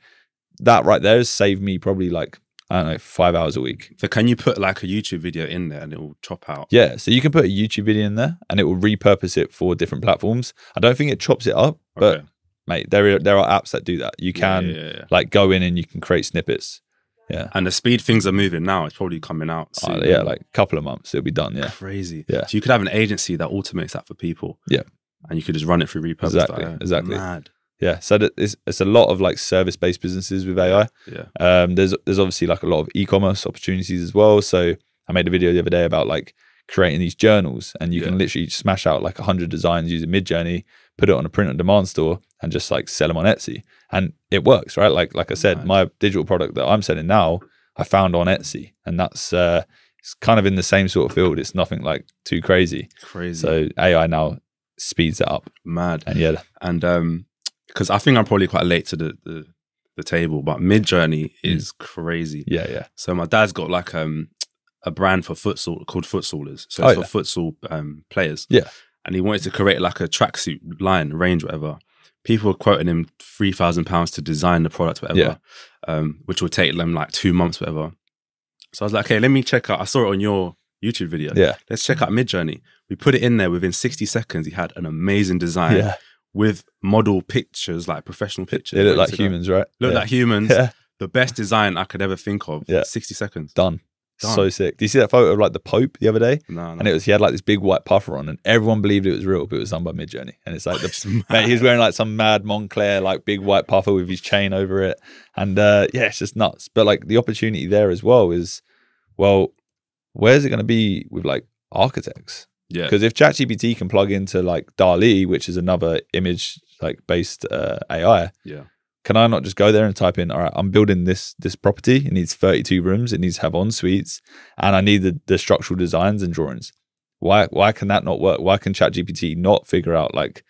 that right there has saved me probably like, I don't know, five hours a week. So can you put like a YouTube video in there and it will chop out? Yeah, so you can put a YouTube video in there and it will repurpose it for different platforms. I don't think it chops it up, but okay. mate. There are, there are apps that do that. You can yeah, yeah, yeah. like go in and you can create snippets. Yeah. And the speed things are moving now, it's probably coming out soon. Uh, yeah, like a couple of months, it'll be done. Yeah. Crazy. Yeah. So you could have an agency that automates that for people. Yeah. And you could just run it through Repurpose. Exactly. Exactly. Mad. Yeah. So that it's, it's a lot of like service-based businesses with A I. Yeah. Um, there's, there's obviously like a lot of e-commerce opportunities as well. So I made a video the other day about like creating these journals, and you yeah. can literally smash out like a hundred designs using Midjourney, put it on a print on demand store and just like sell them on Etsy. And it works, right? Like, like I said, right. my digital product that I'm selling now, I found on Etsy, and that's uh, it's kind of in the same sort of field. It's nothing like too crazy. Crazy. So A I now speeds it up. Mad. And yeah. And um, because I think I'm probably quite late to the the, the table, but Midjourney is mm. crazy. Yeah, yeah. So my dad's got like um a brand for futsal called Futsalers. So it's oh, yeah. for futsal um, players. Yeah. And he wanted to create like a tracksuit line, range, whatever. People were quoting him three thousand pounds to design the product, whatever, yeah. um, which will take them like two months, whatever. So I was like, okay, let me check out. I saw it on your YouTube video. Yeah. Let's check out Midjourney. We put it in there. Within sixty seconds, he had an amazing design yeah. with model pictures, like professional pictures. They look like humans, right? Look yeah. like humans. Yeah. The best design I could ever think of. Yeah. sixty seconds. Done. Done. So sick. Do you see that photo of like the Pope the other day? No, no. And it was, he had like this big white puffer on, and everyone believed it was real, but it was done by Midjourney. And it's like, the, mate, he was wearing like some mad Moncler, like big white puffer with his chain over it. And uh, yeah, it's just nuts. But like the opportunity there as well is, well, where's it going to be with like architects? Yeah. Because if ChatGPT can plug into like Dali, which is another image like based uh, A I. Yeah. Can I not just go there and type in, all right, I'm building this this property. It needs thirty-two rooms. It needs to have en suites. And I need the, the structural designs and drawings. Why why can that not work? Why can ChatGPT not figure out like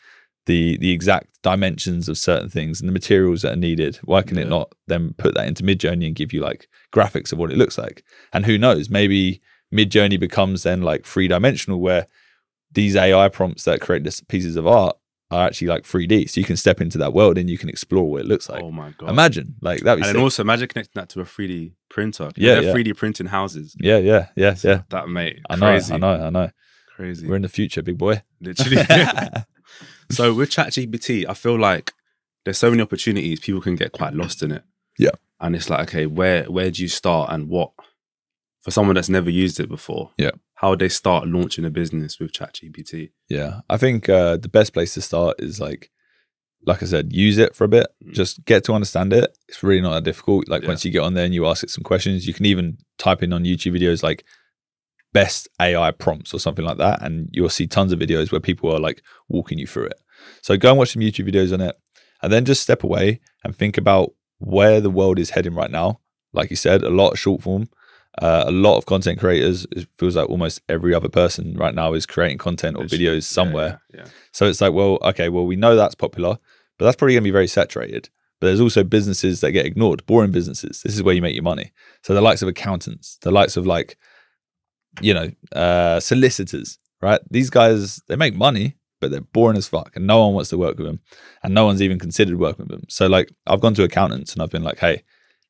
the the exact dimensions of certain things and the materials that are needed? Why can yeah. it not then put that into Midjourney and give you like graphics of what it looks like? And who knows, maybe Midjourney becomes then like three-dimensional, where these A I prompts that create this pieces of art are actually like three D, so you can step into that world and you can explore what it looks like. Oh my god! Imagine like that. And sick. Then also imagine connecting that to a three D printer. Yeah, yeah, three D printing houses. Yeah, yeah, yeah, yeah. That mate, I crazy. know, I know, I know. Crazy. We're in the future, big boy. Literally. So with ChatGPT, I feel like there's so many opportunities. People can get quite lost in it. Yeah. And it's like, okay, where where do you start and what? For someone that's never used it before. Yeah. How would they start launching a business with ChatGPT? Yeah, I think uh, the best place to start is like, like I said, use it for a bit. Mm. Just get to understand it. It's really not that difficult. Like yeah. once you get on there and you ask it some questions, you can even type in on YouTube videos like best A I prompts or something like that. And you'll see tons of videos where people are like walking you through it. So go and watch some YouTube videos on it, and then just step away and think about where the world is heading right now. Like you said, a lot of short form. Uh, a lot of content creators, it feels like almost every other person right now is creating content or videos somewhere. Yeah, yeah, yeah. So it's like, well, okay, well, we know that's popular, but that's probably going to be very saturated. But there's also businesses that get ignored, boring businesses. This is where you make your money. So the likes of accountants, the likes of like, you know, uh, solicitors, right? These guys, they make money, but they're boring as fuck and no one wants to work with them and no one's even considered working with them. So like I've gone to accountants and I've been like, hey,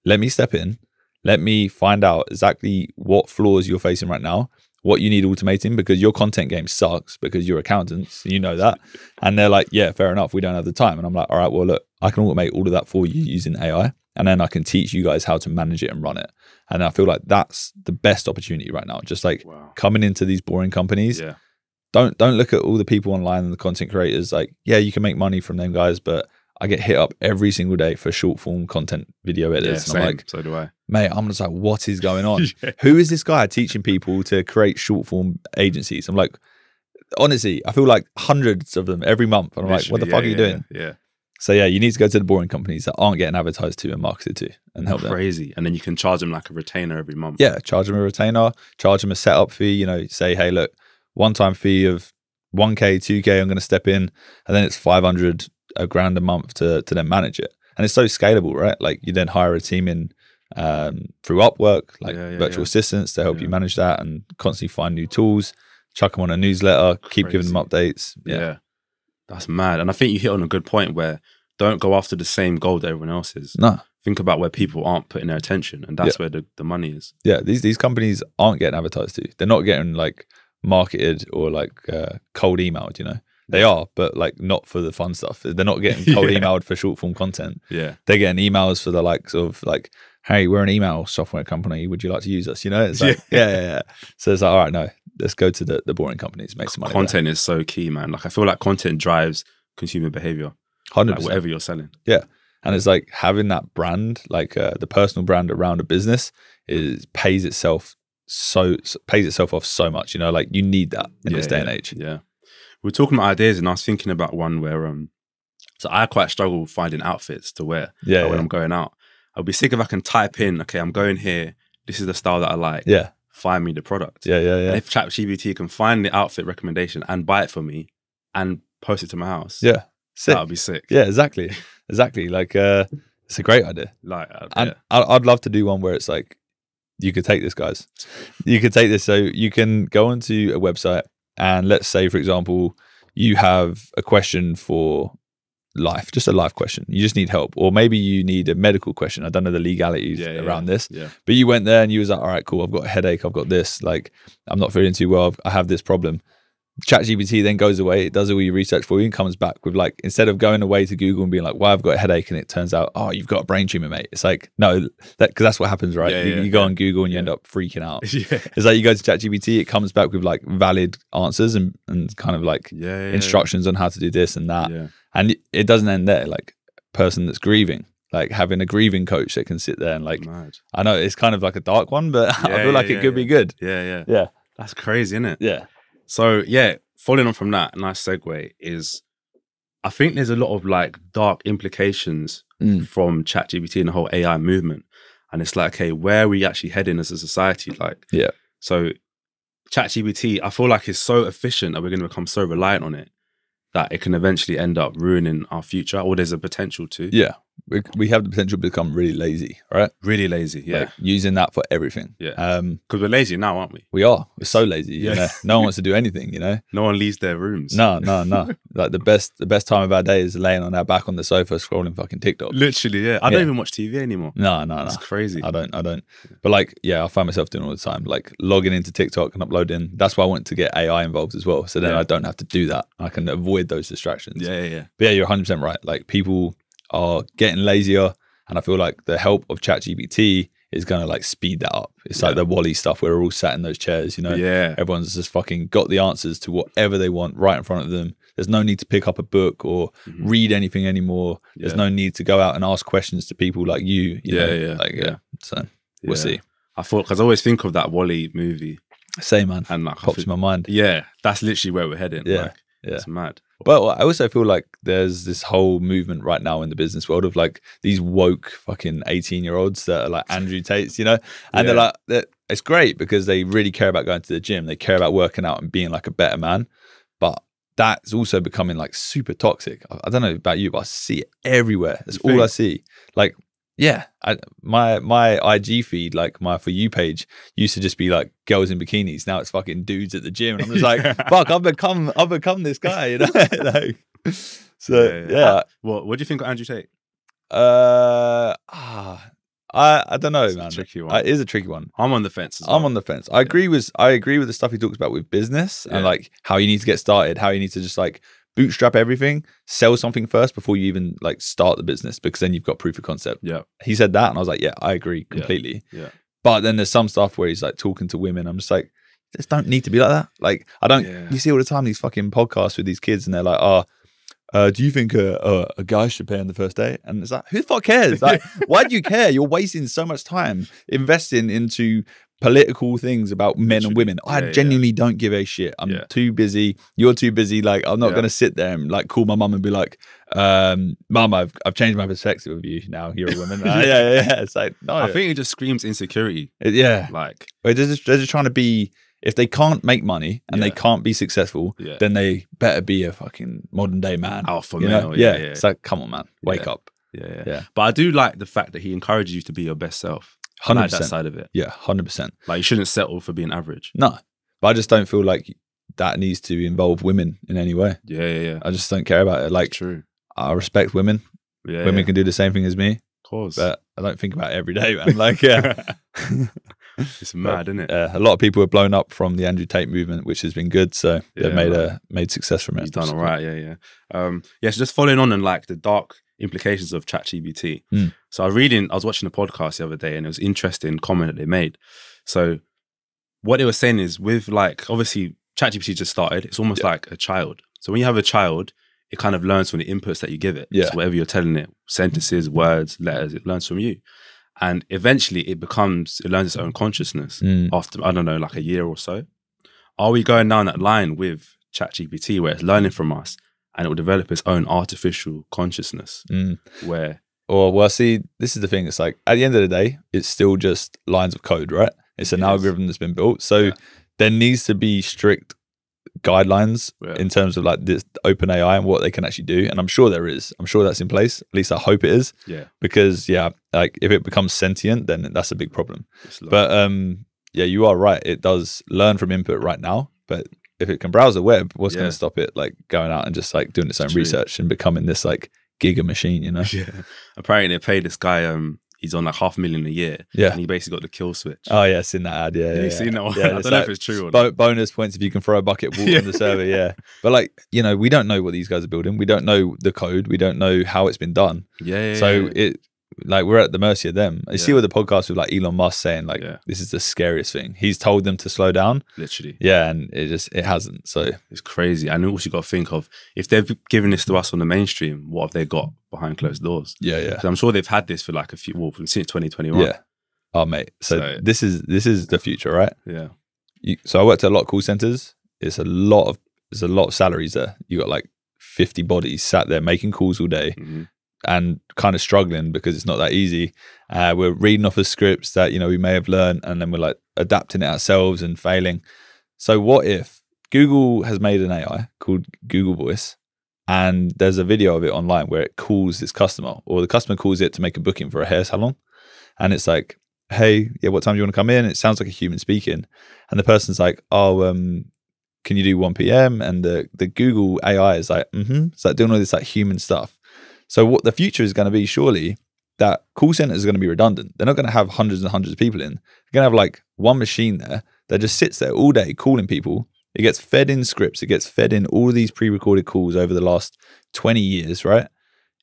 let me step in. Let me find out exactly what flaws you're facing right now, what you need automating, because your content game sucks because you're accountants, you know that. And they're like, yeah, fair enough. We don't have the time. And I'm like, all right, well, look, I can automate all of that for you using A I. And then I can teach you guys how to manage it and run it. And I feel like that's the best opportunity right now. Just like wow. coming into these boring companies. Yeah. Don't, don't look at all the people online and the content creators. Like, yeah, you can make money from them guys, but I get hit up every single day for short form content video editors. Yeah, and I'm like, so do I. Mate, I'm just like, what is going on? yeah. Who is this guy teaching people to create short form agencies? I'm like, honestly, I feel like hundreds of them every month. And I'm Literally, like, what the yeah, fuck are you yeah, doing? Yeah. So yeah, you need to go to the boring companies that aren't getting advertised to and marketed to and help Crazy. them. Crazy. And then you can charge them like a retainer every month. Yeah, charge them a retainer, charge them a setup fee, you know, say, hey, look, one-time fee of one K, two K, I'm going to step in. And then it's five hundred a grand a month to to then manage it. And it's so scalable, right? Like you then hire a team in um through Upwork, like yeah, yeah, virtual yeah. assistants to help yeah. you manage that and constantly find new tools, chuck them on a newsletter, Crazy. keep giving them updates. Yeah. yeah. That's mad. And I think you hit on a good point where don't go after the same goal that everyone else is. No. Think about where people aren't putting their attention, and that's yeah. where the, the money is. Yeah, these these companies aren't getting advertised to. They're not getting like marketed or like uh, cold emailed, you know. They are, but like not for the fun stuff. They're not getting cold yeah. emailed for short form content. Yeah, they're getting emails for the likes of like, hey, we're an email software company. Would you like to use us? You know, it's like, yeah. yeah, yeah, yeah. So it's like, all right, no, let's go to the, the boring companies, make some money. Content there. Is so key, man. Like I feel like content drives consumer behavior. one hundred percent. Like whatever you're selling. Yeah. And it's like having that brand, like uh, the personal brand around a business is pays itself so, pays itself off so much, you know, like you need that in yeah, this day yeah, and age. Yeah. We're talking about ideas and I was thinking about one where, um, so I quite struggle finding outfits to wear yeah, like, when yeah. I'm going out. I'll be sick if I can type in, okay, I'm going here. This is the style that I like. Yeah. Find me the product. Yeah, yeah, yeah. And if ChatGPT can find the outfit recommendation and buy it for me and post it to my house. Yeah. Sick. That would be sick. Yeah, exactly. Exactly. Like, uh, it's a great idea. Like, uh, and yeah. I'd, I'd love to do one where it's like, you could take this, guys. You could take this. So you can go onto a website and let's say, for example, you have a question for life, just a life question. You just need help. Or maybe you need a medical question. I don't know the legalities yeah, yeah, around yeah. this, yeah. but you went there and you was like, all right, cool. I've got a headache. I've got this. Like, I'm not feeling too well. I have this problem. ChatGPT then goes away, it does all your research for you and comes back with like, instead of going away to Google and being like, well, I've got a headache and it turns out, oh, you've got a brain tumor, mate. It's like, no, that because that's what happens, right? Yeah, you, yeah, you go yeah. on Google and you yeah. end up freaking out. Yeah. It's like you go to ChatGPT, it comes back with like valid answers and, and kind of like yeah, yeah, instructions yeah. on how to do this and that. Yeah. And it doesn't end there, like person that's grieving. Like having a grieving coach that can sit there and like, mad. I know it's kind of like a dark one, but yeah, I feel like yeah, it could yeah. be good. Yeah, yeah. Yeah. That's crazy, isn't it? Yeah. So yeah, following on from that, nice segue is, I think there's a lot of like dark implications mm. from ChatGPT and the whole A I movement. And it's like, okay, where are we actually heading as a society? Like, yeah. So ChatGPT, I feel like it's so efficient that we're going to become so reliant on it that it can eventually end up ruining our future, or there's a potential to. Yeah, we, we have the potential to become really lazy, right? Really lazy, yeah. Like using that for everything. Yeah, because um, we're lazy now, aren't we? We are. We're so lazy. Yeah. You know? No one wants to do anything, you know? No one leaves their rooms. No, no, no. Like the best the best time of our day is laying on our back on the sofa scrolling fucking TikTok. Literally, yeah. I don't yeah. even watch T V anymore. No, no, no. It's crazy. I don't, I don't. But like, yeah, I find myself doing all the time, like logging into TikTok and uploading. That's why I want to get A I involved as well. So then yeah. I don't have to do that. I can avoid those distractions. Yeah, yeah, yeah. But yeah, you're one hundred percent right. Like people are getting lazier and I feel like the help of ChatGPT is going to like speed that up. It's yeah. like the Wall-E stuff where we're all sat in those chairs, you know? Yeah. Everyone's just fucking got the answers to whatever they want right in front of them. There's no need to pick up a book or mm-hmm. read anything anymore. Yeah. There's no need to go out and ask questions to people like you. you yeah, know? yeah. Like, yeah. yeah. So yeah. we'll see. I thought, because I always think of that Wall-E movie. Same, man. And like, pops in my mind. Yeah. That's literally where we're heading. Yeah. Like, yeah. It's mad. But I also feel like there's this whole movement right now in the business world of like these woke fucking eighteen year olds that are like Andrew Tate's, you know, and yeah. they're like, they're, it's great because they really care about going to the gym. They care about working out and being like a better man. But that's also becoming like super toxic. I, I don't know about you, but I see it everywhere. That's all I see. Like, yeah, I, my my I G feed, like my For You page, used to just be like girls in bikinis. Now it's fucking dudes at the gym, and I'm just like, fuck, I've become I've become this guy, you know. Like, so yeah. yeah. yeah. What What do you think of Andrew Tate? Uh, ah, I I don't know, it's man. A tricky one. It is a tricky one. I'm on the fence. As well. I'm on the fence. I yeah. agree with I agree with the stuff he talks about with business yeah. and like how you need to get started, how you need to just like bootstrap everything, sell something first before you even like start the business, because then you've got proof of concept. Yeah, he said that and I was like, yeah, I agree completely. Yeah, yeah. But then there's some stuff where he's like talking to women, I'm just like, this don't need to be like that. Like I don't yeah. you see all the time these fucking podcasts with these kids and they're like, oh uh do you think a, a, a guy should pay on the first day? And it's like, who the fuck cares? Like why do you care? You're wasting so much time investing into political things about men and women. I yeah, genuinely yeah. don't give a shit. I'm yeah. too busy. You're too busy. Like I'm not yeah. going to sit there and like call my mum and be like, um, mum, I've, I've changed my perspective of you now. You're a woman. yeah. yeah, yeah, yeah. It's like, no. I think it just screams insecurity. It, yeah. Like. They're just, they're just trying to be, if they can't make money and yeah. they can't be successful, yeah. then they better be a fucking modern day man. Alpha male. Yeah, yeah, yeah. It's like, come on, man. Wake yeah. up. Yeah, yeah. Yeah. But I do like the fact that he encourages you to be your best self. one hundred percent. I like that side of it. Yeah, one hundred percent. Like you shouldn't settle for being average. No, but I just don't feel like that needs to involve women in any way. Yeah, yeah, yeah. I just don't care about it. Like, true. I respect women. Yeah, women yeah. can do the same thing as me. Of course. But I don't think about it every day, man. Like, yeah. It's mad, isn't it? Uh, a lot of people were blown up from the Andrew Tate movement, which has been good. So yeah, they've made right. a made success from it. He's done all right. Yeah, yeah. Um, yeah, so just following on and like the dark implications of ChatGPT. Mm. So I was reading, I was watching a podcast the other day, and it was an interesting comment that they made. So what they were saying is with like, obviously ChatGPT just started. It's almost yeah. like a child. So when you have a child, it kind of learns from the inputs that you give it. Yeah. So whatever you're telling it, sentences, words, letters, it learns from you. And eventually it becomes, it learns its own consciousness mm. after, I don't know, like a year or so. Are we going down that line with ChatGPT where it's learning from us and it will develop its own artificial consciousness mm. where... Or, well, see, this is the thing. It's like, at the end of the day, it's still just lines of code, right? It's an yes. algorithm that's been built. So yeah. there needs to be strict guidelines yeah. in terms of like this open A I and what they can actually do. And I'm sure there is. I'm sure that's in place. At least I hope it is. Yeah. Because yeah, like if it becomes sentient, then that's a big problem. But um, yeah, you are right. It does learn from input right now. But if it can browse the web, what's yeah. going to stop it like going out and just like doing its own True. research and becoming this like giga machine, you know? Yeah. Apparently they paid this guy, um, he's on like half a million a year. Yeah. And he basically got the kill switch. Oh yeah, I've seen that ad. Yeah, yeah, yeah. You've seen that one? Yeah, I don't like, know if it's true or not. Bonus points if you can throw a bucket of water yeah. in the server, yeah. But like, you know, we don't know what these guys are building. We don't know the code. We don't know how it's been done. Yeah, yeah. So yeah, yeah. it, like we're at the mercy of them. You yeah. see with the podcast with like Elon Musk saying like, yeah. this is the scariest thing. He's told them to slow down. Literally. Yeah, and it just, it hasn't, so. It's crazy. And also you got to think of, if they've given this to us on the mainstream, what have they got behind closed doors? Yeah, yeah. I'm sure they've had this for like a few, well, since twenty twenty-one. Yeah. Oh mate, so, so this is this is the future, right? Yeah. You, so I worked at a lot of call centers. It's a lot of, there's a lot of salaries there. You got like fifty bodies sat there making calls all day. Mm-hmm. And kind of struggling because it's not that easy. Uh, we're reading off of scripts that, you know, we may have learned, and then we're like adapting it ourselves and failing. So what if Google has made an A I called Google Voice, and there's a video of it online where it calls this customer, or the customer calls it to make a booking for a hair salon. And it's like, hey, yeah, what time do you want to come in? It sounds like a human speaking. And the person's like, oh, um, can you do one P M? And the, the Google A I is like, mm-hmm. It's like doing all this like human stuff. So what the future is going to be, surely, that call centers are going to be redundant. They're not going to have hundreds and hundreds of people in. They're going to have like one machine there that just sits there all day calling people. It gets fed in scripts. It gets fed in all these pre-recorded calls over the last twenty years, right?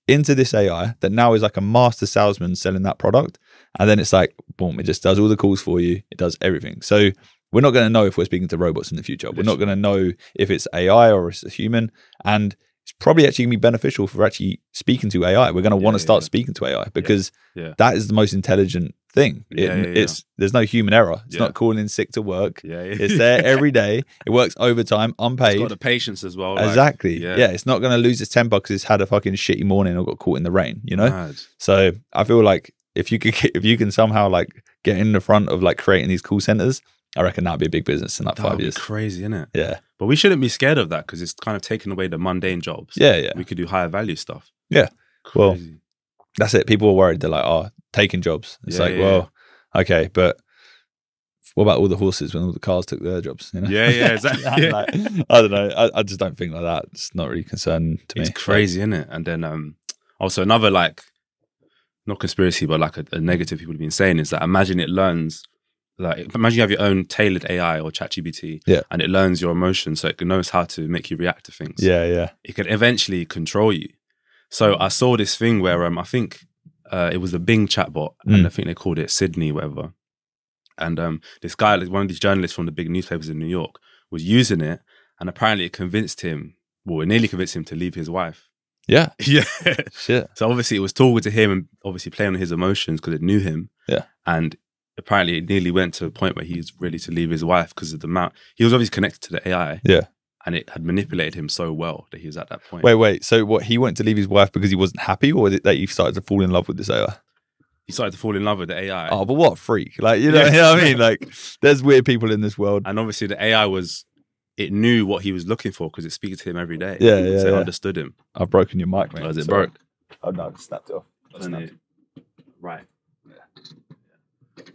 Into this A I that now is like a master salesman selling that product. And then it's like, boom, it just does all the calls for you. It does everything. So we're not going to know if we're speaking to robots in the future. We're not going to know if it's A I or it's a human. And it's probably actually going to be beneficial for actually speaking to A I. We're going to yeah, want to start yeah. speaking to A I because yeah. Yeah. that is the most intelligent thing. It, yeah, yeah, yeah. It's There's no human error. It's yeah. not calling in sick to work. Yeah, yeah. It's there every day. It works overtime, unpaid. It's got the patience as well. Exactly. Like, yeah. yeah, it's not going to lose its temper because it's had a fucking shitty morning or got caught in the rain, you know? Mad. So I feel like if you could, if you can somehow like get in the front of like creating these call centers, I reckon that'd be a big business in that five years. That'd be crazy, isn't it? Yeah. But we shouldn't be scared of that because it's kind of taking away the mundane jobs. Yeah, yeah. We could do higher value stuff. Yeah. Crazy. Well, that's it. People are worried. They're like, oh, taking jobs. It's yeah, like, yeah, well, yeah. okay, but what about all the horses when all the cars took their jobs? You know? Yeah, yeah, exactly. yeah. Like, I don't know. I, I just don't think like that. It's not really concerning to me. It's crazy, like, isn't it? And then um, also another like, not conspiracy, but like a, a negative people have been saying is that imagine it learns Like, imagine you have your own tailored A I or ChatGPT, yeah. and it learns your emotions, so it knows how to make you react to things. Yeah, yeah. It can eventually control you. So I saw this thing where um, I think uh, it was the Bing chatbot, mm. and I think they called it Sydney, whatever. And um, this guy, one of these journalists from the big newspapers in New York, was using it, and apparently it convinced him. Well, it nearly convinced him to leave his wife. Yeah, yeah. Shit. So obviously it was talking to him and obviously playing on his emotions because it knew him. Yeah, and apparently it nearly went to a point where he was ready to leave his wife because of the amount. He was obviously connected to the A I. Yeah. And it had manipulated him so well that he was at that point. Wait, wait. So what, he went to leave his wife because he wasn't happy, or was it that he started to fall in love with this A I? He started to fall in love with the A I. Oh, but what a freak. Like, you know, yeah. you know what I mean? Like, there's weird people in this world. And obviously the A I was, it knew what he was looking for because it speaks to him every day. Yeah, yeah, so yeah. it understood him. I've broken your mic, man. Oh, is it Sorry. broke? Oh, no, I just snapped it off. I snapped it. Right.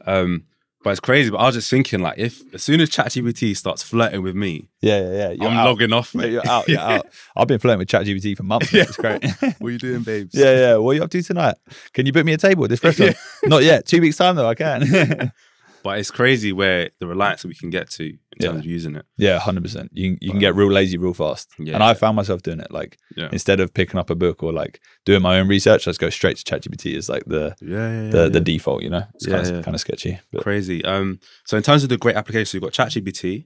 Um, but it's crazy. But I was just thinking, like, if as soon as ChatGPT starts flirting with me, yeah, yeah, yeah. You're I'm out. logging off, mate. Yeah, you're out, you're yeah. out. I've been flirting with ChatGPT for months. Yeah. It's great. What are you doing, babes? Yeah, yeah. What are you up to tonight? Can you book me a table at this restaurant? Yeah. Not yet. Two weeks time though, I can. But it's crazy where the reliance that we can get to in yeah. terms of using it. Yeah, one hundred percent. You, you can get real lazy real fast. Yeah, and I found myself doing it. Like yeah. instead of picking up a book or like doing my own research, I just go straight to ChatGPT as like the yeah, yeah, the, yeah. the default, you know? It's yeah, kind, of, yeah. kind of sketchy. But. Crazy. Um, so in terms of the great applications, you've got ChatGPT,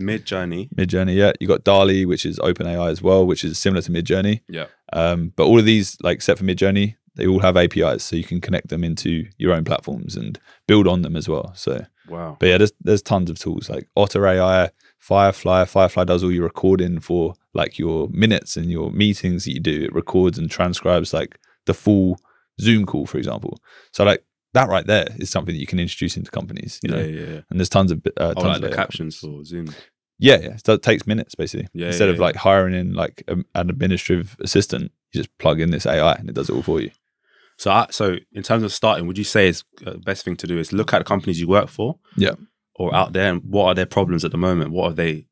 Midjourney. Midjourney, yeah. You've got Dali, which is OpenAI as well, which is similar to Midjourney. Yeah. Um, but all of these, like except for Midjourney, they all have A P Is, so you can connect them into your own platforms and build on them as well. So, wow. But yeah, there's there's tons of tools like Otter A I, Firefly. Firefly does all your recording for like your minutes and your meetings that you do. It records and transcribes like the full Zoom call, for example. So like that right there is something that you can introduce into companies. You know? Yeah, yeah, yeah. And there's tons of uh, tons oh, like of the captions for Zoom. Yeah, yeah. So it takes minutes basically. Yeah, Instead yeah, of yeah. like hiring in like a, an administrative assistant, you just plug in this A I and it does it all for you. So, I, so in terms of starting, would you say it's uh, the best thing to do is look at the companies you work for, yeah, or out there, and what are their problems at the moment? What are they?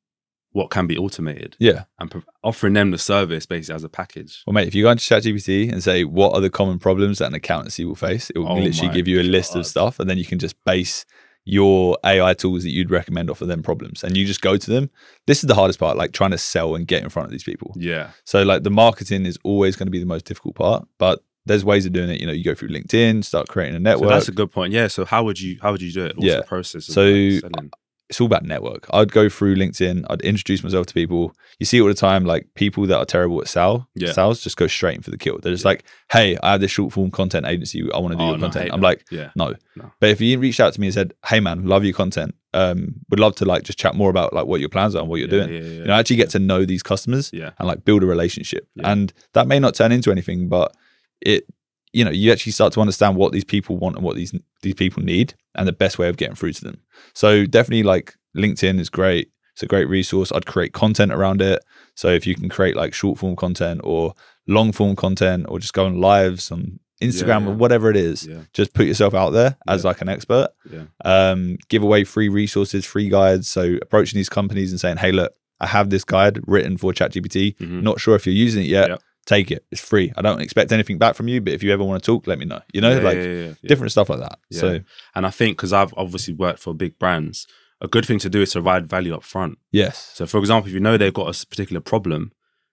What can be automated? Yeah, and offering them the service basically as a package. Well, mate, if you go into ChatGPT and say what are the common problems that an accountancy will face, it will oh literally give you a list God. of stuff, and then you can just base your A I tools that you'd recommend off of them problems, and you just go to them. This is the hardest part, like trying to sell and get in front of these people. Yeah. So, like the marketing is always going to be the most difficult part, but there's ways of doing it. You know, you go through LinkedIn, start creating a network. So that's a good point. Yeah. So how would you how would you do it? What's yeah. the process? So selling? It's all about network. I'd go through LinkedIn. I'd introduce myself to people. You see all the time, like people that are terrible at sell, yeah. sales just go straight in for the kill. They're just yeah. like, hey, I have this short form content agency. I want to do oh, your no, content. I'm like, yeah. no. no. But if you reached out to me and said, hey man, love your content. Um, would love to like just chat more about like what your plans are and what you're yeah, doing. Yeah, yeah, you know, I actually yeah. get to know these customers yeah. and like build a relationship. Yeah. And that may not turn into anything, but it, you know, you actually start to understand what these people want and what these these people need and the best way of getting through to them. So definitely like LinkedIn is great. It's a great resource. I'd create content around it. So if you can create like short form content or long form content or just go on lives on Instagram yeah, yeah. or whatever it is, yeah. just put yourself out there as yeah. like an expert. Yeah. Um, give away free resources, free guides. So approaching these companies and saying, hey, look, I have this guide written for ChatGPT. Mm-hmm. Not sure if you're using it yet. Yep. Take it. It's free. I don't expect anything back from you, but if you ever want to talk, let me know. You know, yeah, like yeah, yeah, yeah. different stuff like that. Yeah. So, and I think because I've obviously worked for big brands, a good thing to do is to provide value up front. Yes. So, for example, if you know they've got a particular problem,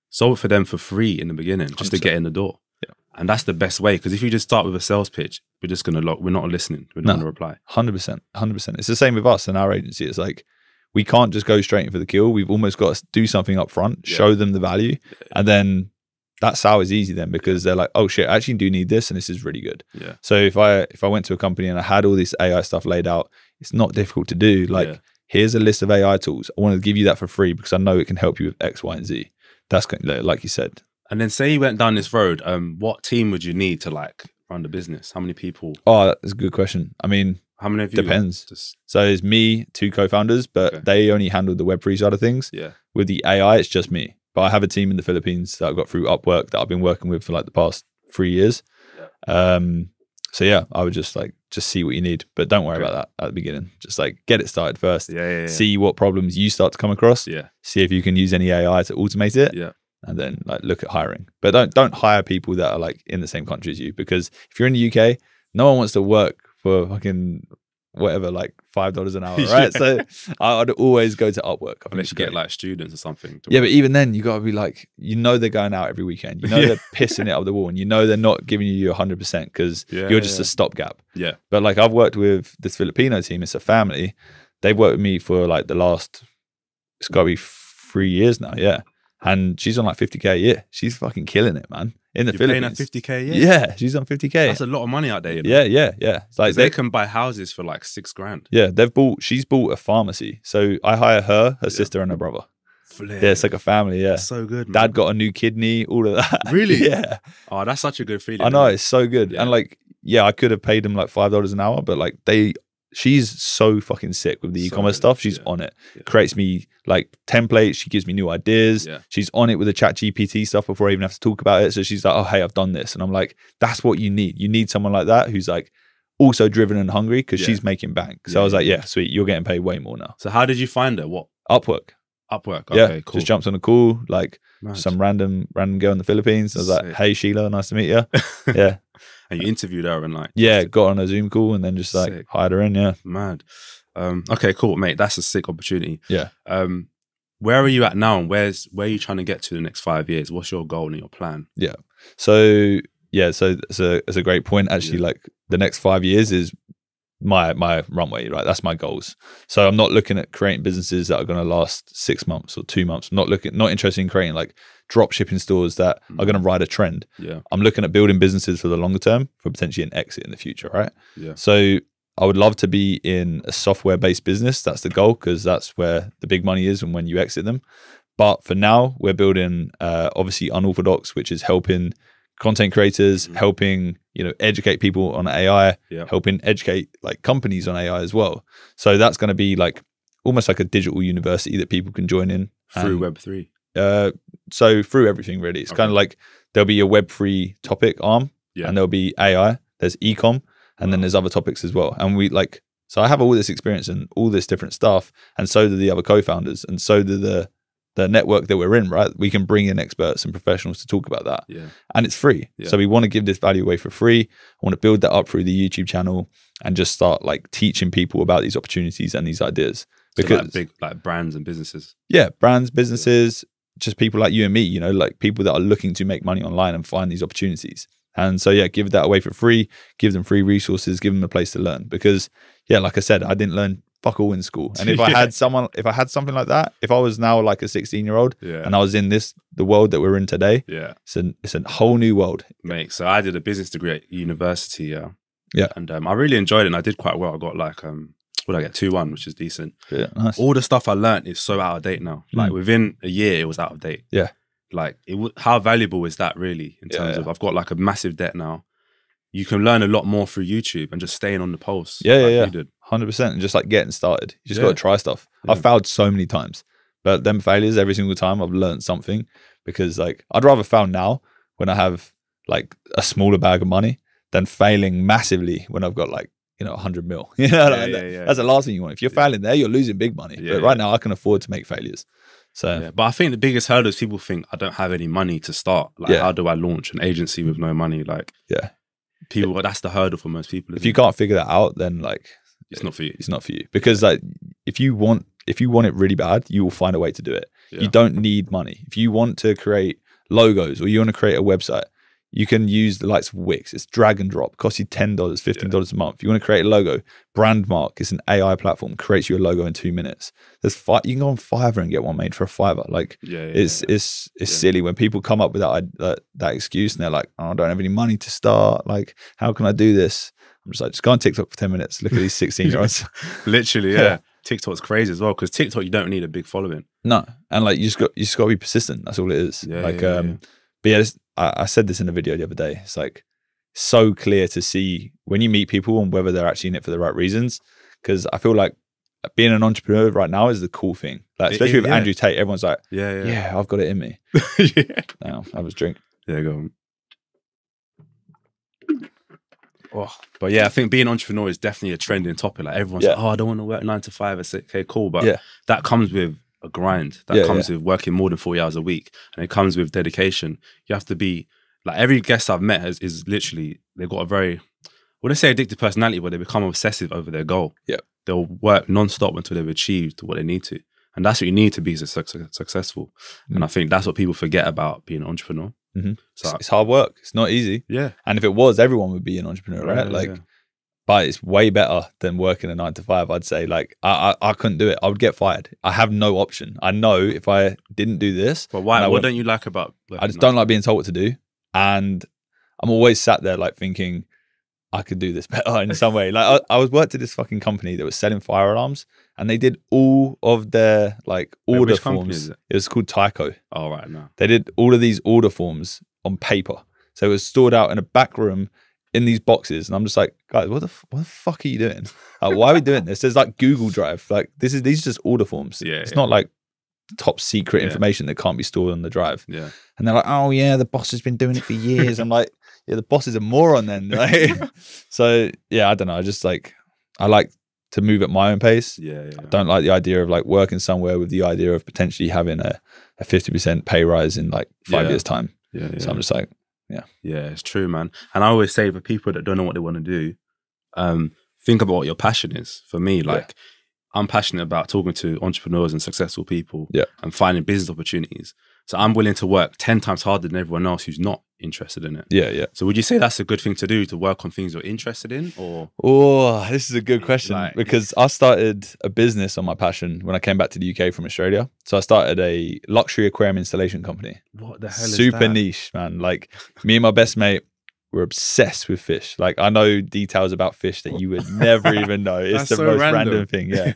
solve it for them for free in the beginning, just one hundred percent. To get in the door. Yeah. And that's the best way, because if you just start with a sales pitch, we're just gonna lock. We're not listening. We're not no, gonna reply. one hundred percent. one hundred percent. It's the same with us and our agency. It's like, we can't just go straight in for the kill. We've almost got to do something up front, yeah. show them the value, yeah. and then. That sale is easy then, because they're like, oh shit, I actually do need this and this is really good. Yeah. So if I if I went to a company and I had all this A I stuff laid out, it's not difficult to do. Like, yeah. here's a list of A I tools. I want to give you that for free because I know it can help you with X, Y, and Z. That's like you said. And then say you went down this road, um, what team would you need to like run the business? How many people? Oh, that's a good question. I mean, how many of you? Depends. Just... So it's me, two co-founders, but okay. they only handle the Web three side of things. Yeah. With the A I, it's just me. But I have a team in the Philippines that I've got through Upwork that I've been working with for like the past three years. Yeah. Um, so yeah, I would just like, just see what you need, but don't worry okay. about that at the beginning. Just like get it started first. Yeah, yeah, yeah. See what problems you start to come across. Yeah. See if you can use any A I to automate it. Yeah. And then like look at hiring, but don't, don't hire people that are like in the same country as you, because if you're in the U K, no one wants to work for fucking whatever, like five dollars an hour, right? yeah. So I'd always go to Upwork. Unless you get like students or something. Yeah, work. But even then you got to be like, you know they're going out every weekend. You know yeah. they're pissing it up the wall, and you know they're not giving you one hundred percent because yeah, you're just yeah. a stopgap. Yeah. But like I've worked with this Filipino team. It's a family. They've worked with me for like the last, it's got to be three years now, yeah. And she's on like fifty K a year. She's fucking killing it, man. In the You're Philippines. Paying her fifty K a year? Yeah, she's on fifty K. That's a lot of money out there. You know? Yeah, yeah, yeah. It's like they, they can buy houses for like six grand. Yeah, they've bought, she's bought a pharmacy. So I hire her, her yeah. sister and her brother. Flip. Yeah, it's like a family, yeah. That's so good, man. Dad got a new kidney, all of that. Really? yeah. Oh, that's such a good feeling. I know, man. It's so good. Yeah. And like, yeah, I could have paid them like five dollars an hour, but like they, she's so fucking sick with the so e-commerce stuff. She's yeah. on it. Yeah. Creates me like templates. She gives me new ideas. Yeah. She's on it with the ChatGPT stuff before I even have to talk about it. So she's like, oh, hey, I've done this. And I'm like, that's what you need. You need someone like that who's like also driven and hungry, because yeah. she's making bank. So yeah. I was like, yeah, sweet. You're getting paid way more now. So how did you find her? What? Upwork. Upwork. Okay, yeah. cool. Just jumps on a call, like nice. some random random girl in the Philippines. I was Sick. like, hey, Sheila, nice to meet you. yeah. And you interviewed her and like... Yeah, got on a Zoom call and then just like sick. hired her in, yeah. Mad. Um, okay, cool, mate. That's a sick opportunity. Yeah. Um, where are you at now and where's where are you trying to get to the next five years? What's your goal and your plan? Yeah. So, yeah, so it's a, it's a great point. Actually, yeah. like the next five years is my my runway, right? That's my goals. So I'm not looking at creating businesses that are going to last six months or two months. I'm not looking, not interested in creating like drop shipping stores that mm. are going to ride a trend. Yeah. I'm looking at building businesses for the longer term for potentially an exit in the future, right? Yeah. So I would love to be in a software-based business. That's the goal because that's where the big money is and when you exit them. But for now, we're building uh, obviously Unorthodox, which is helping content creators, mm-hmm. helping you know educate people on A I, yeah. helping educate like companies on A I as well. So that's going to be like almost like a digital university that people can join in through Web three. Uh, so through everything really, it's okay. kind of like there'll be a Web three topic arm, yeah. and there'll be A I. There's ecom. And wow. then there's other topics as well. And we like, so I have all this experience and all this different stuff. And so do the other co-founders. And so do the, the network that we're in, right? We can bring in experts and professionals to talk about that. Yeah. And it's free. Yeah. So we want to give this value away for free. I want to build that up through the YouTube channel and just start like teaching people about these opportunities and these ideas. Because so like big like brands and businesses. Yeah. Brands, businesses, just people like you and me, you know, like people that are looking to make money online and find these opportunities. And so, yeah, give that away for free, give them free resources, give them a place to learn. Because, yeah, like I said, I didn't learn fuck all in school. And if yeah. I had someone, if I had something like that, if I was now like a sixteen year old yeah. and I was in this, the world that we're in today, yeah, it's, an, it's a whole new world. Mate, so I did a business degree at university. Yeah. Yeah. And um, I really enjoyed it and I did quite well. I got like, um, what did I get? two one, which is decent. Yeah, nice. All the stuff I learned is so out of date now. Mm. Like within a year, it was out of date. Yeah. Like it w how valuable is that really in terms yeah, yeah. of I've got like a massive debt now. You can learn a lot more through YouTube and just staying on the pulse. Yeah, like yeah, yeah. one hundred percent and just like getting started. You just yeah. got to try stuff. Yeah. I've failed so many times, but them failures every single time I've learned something because like I'd rather fail now when I have like a smaller bag of money than failing massively when I've got like, you know, a hundred mil. You know, yeah, like yeah, that, yeah. that's the last thing you want. If you're yeah. failing there, you're losing big money. Yeah, but right yeah. now I can afford to make failures. So, yeah, but I think the biggest hurdle is people think I don't have any money to start. Like, yeah. how do I launch an agency with no money? Like, yeah, people. That's the hurdle for most people. If you it? can't figure that out, then like, it's not for you. It's not for you because like, if you want, if you want it really bad, you will find a way to do it. Yeah. You don't need money. If you want to create logos or you want to create a website, you can use the likes of Wix. It's drag and drop. It costs you ten dollars, fifteen dollars yeah. a month. You want to create a logo. Brandmark is an A I platform. Creates you a logo in two minutes. There's five, you can go on Fiverr and get one made for a fiver. Like yeah, yeah, it's, yeah. it's it's yeah. silly when people come up with that, that that excuse and they're like, oh, I don't have any money to start. Like, how can I do this? I'm just like, just go on TikTok for ten minutes. Look at these sixteen year olds. Literally, yeah. yeah. TikTok's crazy as well because TikTok, you don't need a big following. No, and like you just got you just got to be persistent. That's all it is. Yeah, like, yeah, um, yeah. but yeah. This, I said this in a video the other day. It's like so clear to see when you meet people and whether they're actually in it for the right reasons. Because I feel like being an entrepreneur right now is the cool thing. Like especially it, with yeah. Andrew Tate, everyone's like, "Yeah, yeah, yeah I've got it in me." yeah. Now I was drink. Yeah, go on. Oh, but yeah, I think being an entrepreneur is definitely a trending topic. Like everyone's yeah. like, "Oh, I don't want to work nine to five." I say, "Okay, cool," but yeah. that comes with a grind that yeah, comes yeah. with working more than forty hours a week, and it comes with dedication. You have to be like every guest I've met has, is literally they've got a very, I wouldn't say addictive personality, but they become obsessive over their goal. Yeah, they'll work non-stop until they've achieved what they need to, and that's what you need to be su su successful. Mm-hmm. And I think that's what people forget about being an entrepreneur. Mm-hmm. So it's, it's hard work. It's not easy. Yeah, and if it was, everyone would be an entrepreneur, right? right? Like. Yeah. But it's way better than working a nine to five. I'd say like, I, I I couldn't do it. I would get fired. I have no option. I know if I didn't do this. But why? What don't you like about? I just don't like being told what to do. And I'm always sat there like thinking I could do this better in some way. Like I, I was worked at this fucking company that was selling fire alarms and they did all of their like order Wait, forms. It? it was called Tyco. Oh, right. No. They did all of these order forms on paper. So it was stored out in a back room in these boxes, and I'm just like, guys, what the what the fuck are you doing? Like, why are we doing this? There's like Google Drive. Like this is these are just order forms. Yeah, it's yeah. not like top secret yeah. information that can't be stored on the drive. Yeah, and they're like, oh yeah, the boss has been doing it for years. I'm like, yeah, the boss is a moron then. Like, so yeah, I don't know. I just like I like to move at my own pace. Yeah, yeah. I don't like the idea of like working somewhere with the idea of potentially having a a fifty percent pay rise in like five yeah. years time. Yeah, yeah. So I'm just like, Yeah. Yeah, it's true, man. And I always say for people that don't know what they want to do, um, think about what your passion is. For me, like yeah. I'm passionate about talking to entrepreneurs and successful people yeah. and finding business opportunities. So I'm willing to work ten times harder than everyone else who's not interested in it. Yeah, yeah. So would you say that's a good thing to do, to work on things you're interested in? Or oh, this is a good question, like, because I started a business on my passion when I came back to the U K from Australia. So I started a luxury aquarium installation company. What the hell is that? Super niche, man. Like me and my best mate, we're obsessed with fish. Like I know details about fish that you would never even know. It's the so most random. random thing. Yeah.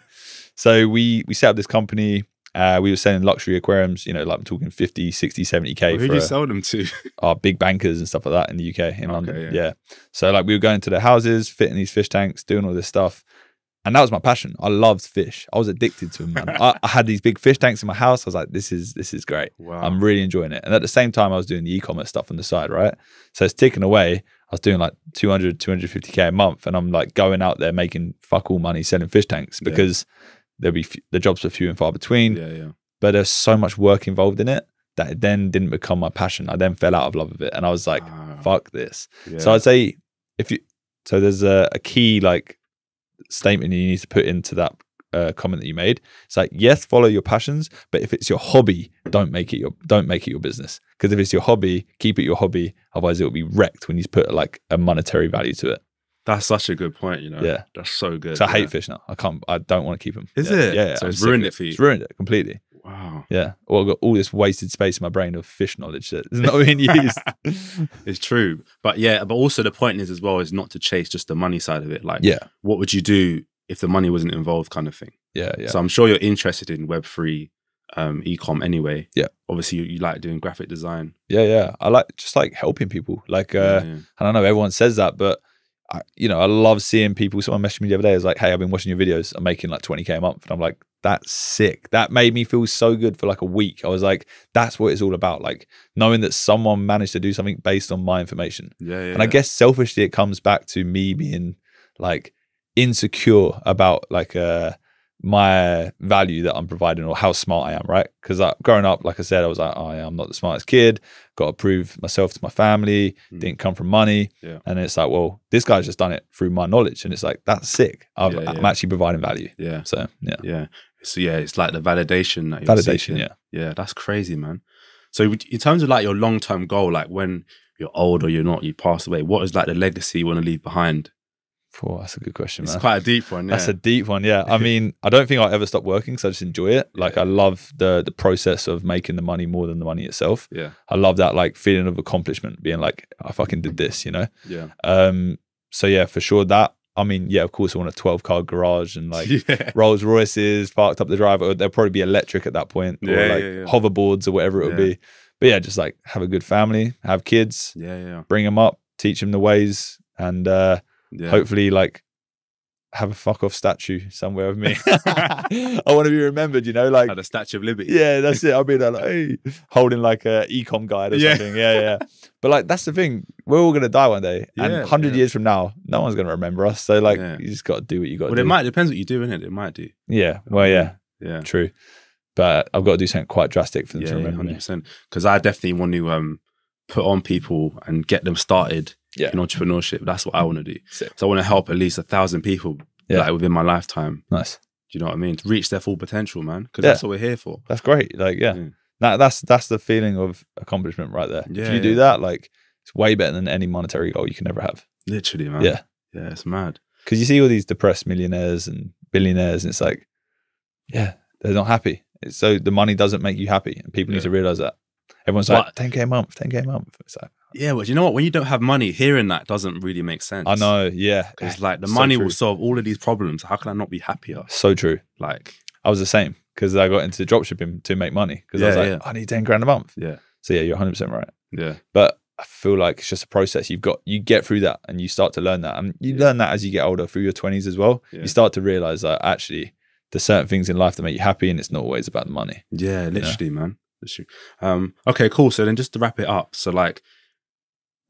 So we we set up this company. Uh, we were selling luxury aquariums, you know, like I'm talking fifty, sixty, seventy K. Who did you sell them to? Our big bankers and stuff like that in the U K, in okay, London. Yeah. yeah. So like we were going to their houses, fitting these fish tanks, doing all this stuff. And that was my passion. I loved fish. I was addicted to them, man. I, I had these big fish tanks in my house. I was like, this is, this is great. Wow. I'm really enjoying it. And at the same time, I was doing the e-commerce stuff on the side, right? So it's ticking away. I was doing like two hundred, two fifty K a month. And I'm like going out there making fuck all money selling fish tanks because... Yeah. There'll be few, the jobs are few and far between, yeah, yeah. but there's so much work involved in it that it then didn't become my passion. I then fell out of love with it, and I was like, ah, "Fuck this." Yeah. So I'd say if you, so there's a, a key like statement you need to put into that uh, comment that you made. It's like, yes, follow your passions, but if it's your hobby, don't make it your don't make it your business. Because if it's your hobby, keep it your hobby. Otherwise, it will be wrecked when you put like a monetary value to it. That's such a good point, you know. Yeah, that's so good. So I yeah. hate fish now. I can't. I don't want to keep them. Is yeah. it? Yeah, yeah. So it's I'm ruined it for you. It's ruined it completely. Wow. Yeah. Well, I've got all this wasted space in my brain of fish knowledge that's not being used. It's true, but yeah. But also the point is as well is not to chase just the money side of it. Like, yeah. what would you do if the money wasn't involved, kind of thing? Yeah, yeah. So I'm sure you're interested in Web three, um, e-com anyway. Yeah. Obviously, you, you like doing graphic design. Yeah, yeah. I like just like helping people. Like, uh, yeah, yeah. I don't know. Everyone says that, but I, you know, I love seeing people. Someone messaged me the other day. I was like, hey, I've been watching your videos. I'm making like twenty K a month. And I'm like, that's sick. That made me feel so good for like a week. I was like, that's what it's all about. Like knowing that someone managed to do something based on my information. Yeah, yeah, and I guess selfishly, it comes back to me being like insecure about like uh, my value that I'm providing or how smart I am, right? Because like, growing up, like I said, I was like, oh, yeah, I'm not the smartest kid. Got to prove myself to my family, mm. didn't come from money. Yeah. And it's like, well, this guy's just done it through my knowledge. And it's like, that's sick. I've, yeah, yeah. I'm actually providing value. Yeah. So, yeah. Yeah. So, yeah, it's like the validation that you're Validation, seeking. yeah. Yeah, that's crazy, man. So in terms of like your long-term goal, like when you're old or you're not, you pass away, what is like the legacy you want to leave behind? Oh, that's a good question, man. It's quite a deep one, yeah. That's a deep one, yeah. I mean, I don't think I'll ever stop working because I just enjoy it. Like, yeah. I love the the process of making the money more than the money itself. Yeah. I love that, like, feeling of accomplishment, being like, I fucking did this, you know? Yeah. Um. So, yeah, for sure that. I mean, yeah, of course, I want a twelve-car garage and, like, yeah. Rolls Royces parked up the drive. Or they'll probably be electric at that point. Or, yeah, like, yeah, yeah. hoverboards or whatever it would yeah. be. But, yeah, just, like, have a good family, have kids. Yeah, yeah. Bring them up, teach them the ways. And, uh, yeah. hopefully like have a fuck off statue somewhere of me. I want to be remembered, you know, like, like the Statue of Liberty. Yeah, that's it. I'll be there like, hey, holding like a ecom guide or yeah. something. Yeah, yeah. But like, that's the thing. We're all going to die one day. Yeah, and one hundred yeah. years from now, no one's going to remember us. So like, yeah. you just got to do what you got to well, do. Well, it might, depends what you do, innit? It might do. Yeah. Well, yeah. Yeah. True. But I've got to do something quite drastic for them yeah, to remember yeah, one hundred percent. Me. Because I definitely want to um, put on people and get them started yeah. in entrepreneurship. That's what I want to do. Sick. So I want to help at least a thousand people yeah. like within my lifetime. Nice. Do you know what I mean? To reach their full potential, man. Because yeah. that's what we're here for. That's great. Like, yeah. yeah. That, that's that's the feeling of accomplishment right there. Yeah, if you yeah. do that, like, it's way better than any monetary goal you can ever have. Literally, man. Yeah. Yeah, it's mad. Because you see all these depressed millionaires and billionaires and it's like, yeah, they're not happy. It's, so the money doesn't make you happy. And people yeah. need to realize that. Everyone's but, like, ten K a month, ten K a month. It's like, yeah, well, you know what? When you don't have money, hearing that doesn't really make sense. I know, yeah. It's like the so money true. will solve all of these problems. How can I not be happier? So true. Like, I was the same because I got into dropshipping to make money because yeah, I was like, yeah. I need ten grand a month. Yeah. So yeah, you're one hundred percent right. Yeah. But I feel like it's just a process. You've got, you get through that and you start to learn that. And you yeah. learn that as you get older through your twenties as well. Yeah. You start to realize that actually there's certain things in life that make you happy and it's not always about the money. Yeah, literally, you know? man. Um, okay, cool. So then just to wrap it up. So like,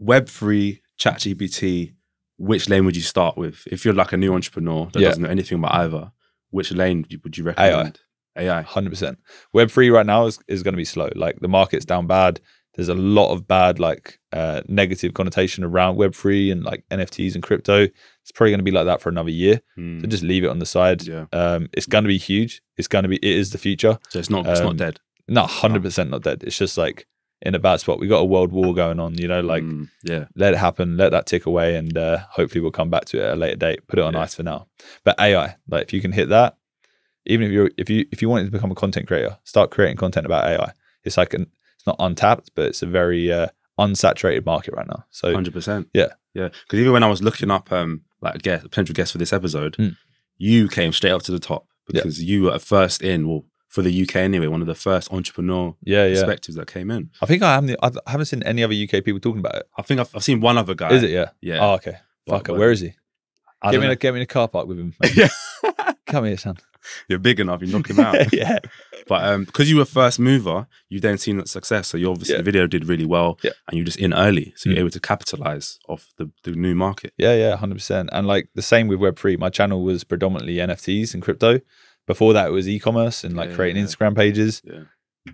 Web three, ChatGPT, which lane would you start with? If you're like a new entrepreneur that yeah. doesn't know anything about either, which lane would you, would you recommend? A I. A I. one hundred percent. Web three right now is, is going to be slow. Like the market's down bad. there's a lot of bad, like, uh, negative connotation around Web three and like N F Ts and crypto. It's probably going to be like that for another year. Mm. So just leave it on the side. Yeah. Um, it's going to be huge. It's going to be, it is the future. So it's not, um, it's not dead. Not one hundred percent oh. not dead. It's just like in a bad spot. We got a world war going on, you know, like mm, yeah. let it happen, let that tick away, and uh, hopefully we'll come back to it at a later date. Put it on yeah. ice for now. But A I, like if you can hit that, even if you're, if you, if you wanted to become a content creator, start creating content about A I. It's like an, it's not untapped, but it's a very uh, unsaturated market right now. So one hundred percent. Yeah. Yeah. Because even when I was looking up um, like a guest, a potential guest for this episode, mm. you came straight up to the top because yeah. you were first in, well, for the U K anyway, one of the first entrepreneur yeah, yeah. perspectives that came in. I think I haven't, I haven't seen any other U K people talking about it. I think I've, I've seen one other guy. Is it? Yeah. Yeah. Oh, okay. Fuck it. Where is he? I get me, in a, get me in a car park with him. Yeah. Come here, son. You're big enough, you knock him out. Yeah. But um, because you were first mover, you've then seen that success. So you obviously, yeah. the video did really well yeah. and you're just in early. So mm. you're able to capitalize off the, the new market. Yeah, yeah, one hundred percent. And like the same with Web three, my channel was predominantly N F Ts and crypto. Before that, it was e-commerce and like yeah, creating yeah. Instagram pages. Yeah.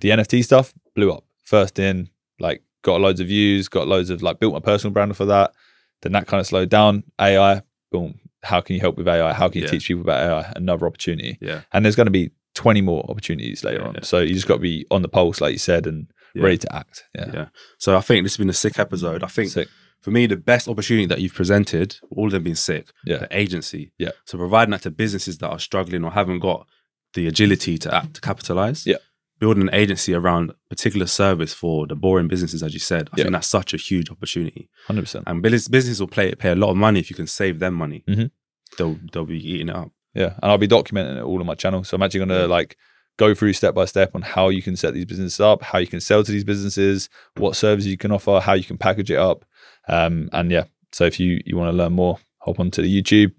The N F T stuff blew up. First in, like got loads of views, got loads of like built my personal brand for that. Then that kind of slowed down. A I, boom. How can you help with A I? How can you yeah. teach people about A I? Another opportunity. Yeah. And there's going to be twenty more opportunities later yeah, on. Yeah. So you just got to be on the pulse, like you said, and yeah. ready to act. Yeah. yeah. So I think this has been a sick episode. I think sick. for me, the best opportunity that you've presented, all of them being sick, yeah. the agency. Yeah. So providing that to businesses that are struggling or haven't got the agility to act, to capitalize. Yeah. Building an agency around particular service for the boring businesses, as you said, I yeah. think that's such a huge opportunity. one hundred percent. And business, businesses will pay, pay a lot of money if you can save them money. Mm-hmm. They'll, they'll be eating it up. Yeah, and I'll be documenting it all on my channel. So I'm actually going to yeah. like go through step by step on how you can set these businesses up, how you can sell to these businesses, what services you can offer, how you can package it up. Um, and yeah, so if you, you want to learn more, hop onto the YouTube.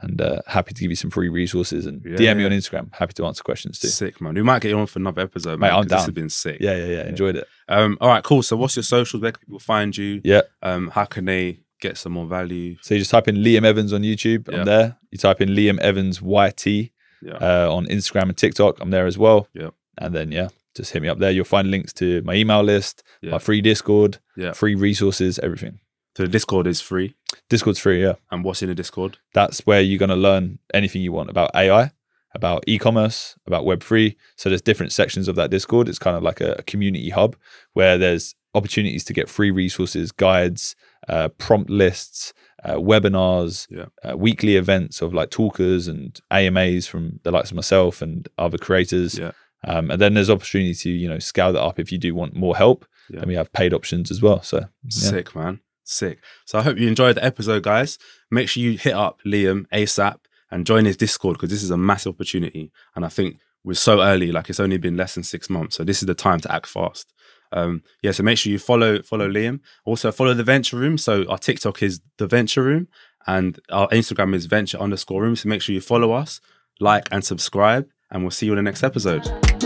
And uh, happy to give you some free resources, and yeah, D M yeah. me on Instagram. Happy to answer questions too. Sick, man. We might get you on for another episode, man. Mate, I'm down. This has been sick. Yeah, yeah, yeah. Enjoyed yeah. it. Um, all right, cool. So what's your socials? Where can people find you? Yeah. Um, how can they get some more value? So you just type in Liam Evans on YouTube. Yeah. I'm there. You type in Liam Evans Y T yeah. uh, on Instagram and TikTok. I'm there as well. Yeah. And then, yeah, just hit me up there. You'll find links to my email list, yeah. my free Discord, yeah. free resources, everything. So the Discord is free? Discord's free, yeah. And what's in the Discord? That's where you're going to learn anything you want about A I, about e-commerce, about Web three. So there's different sections of that Discord. It's kind of like a community hub where there's opportunities to get free resources, guides, uh, prompt lists, uh, webinars, yeah. uh, weekly events of like talkers and A M As from the likes of myself and other creators. Yeah. Um, and then there's opportunity to, you know, scale that up if you do want more help. Yeah. And we have paid options as well. So yeah. Sick, man. Sick. So I hope you enjoyed the episode, guys. Make sure you hit up Liam ASAP and join his Discord, because this is a massive opportunity. And I think we're so early, like it's only been less than six months. So this is the time to act fast. Um, yeah, so make sure you follow follow Liam. Also follow The Venture Room. So our TikTok is The Venture Room and our Instagram is Venture underscore Room. So make sure you follow us, like and subscribe, and we'll see you in the next episode.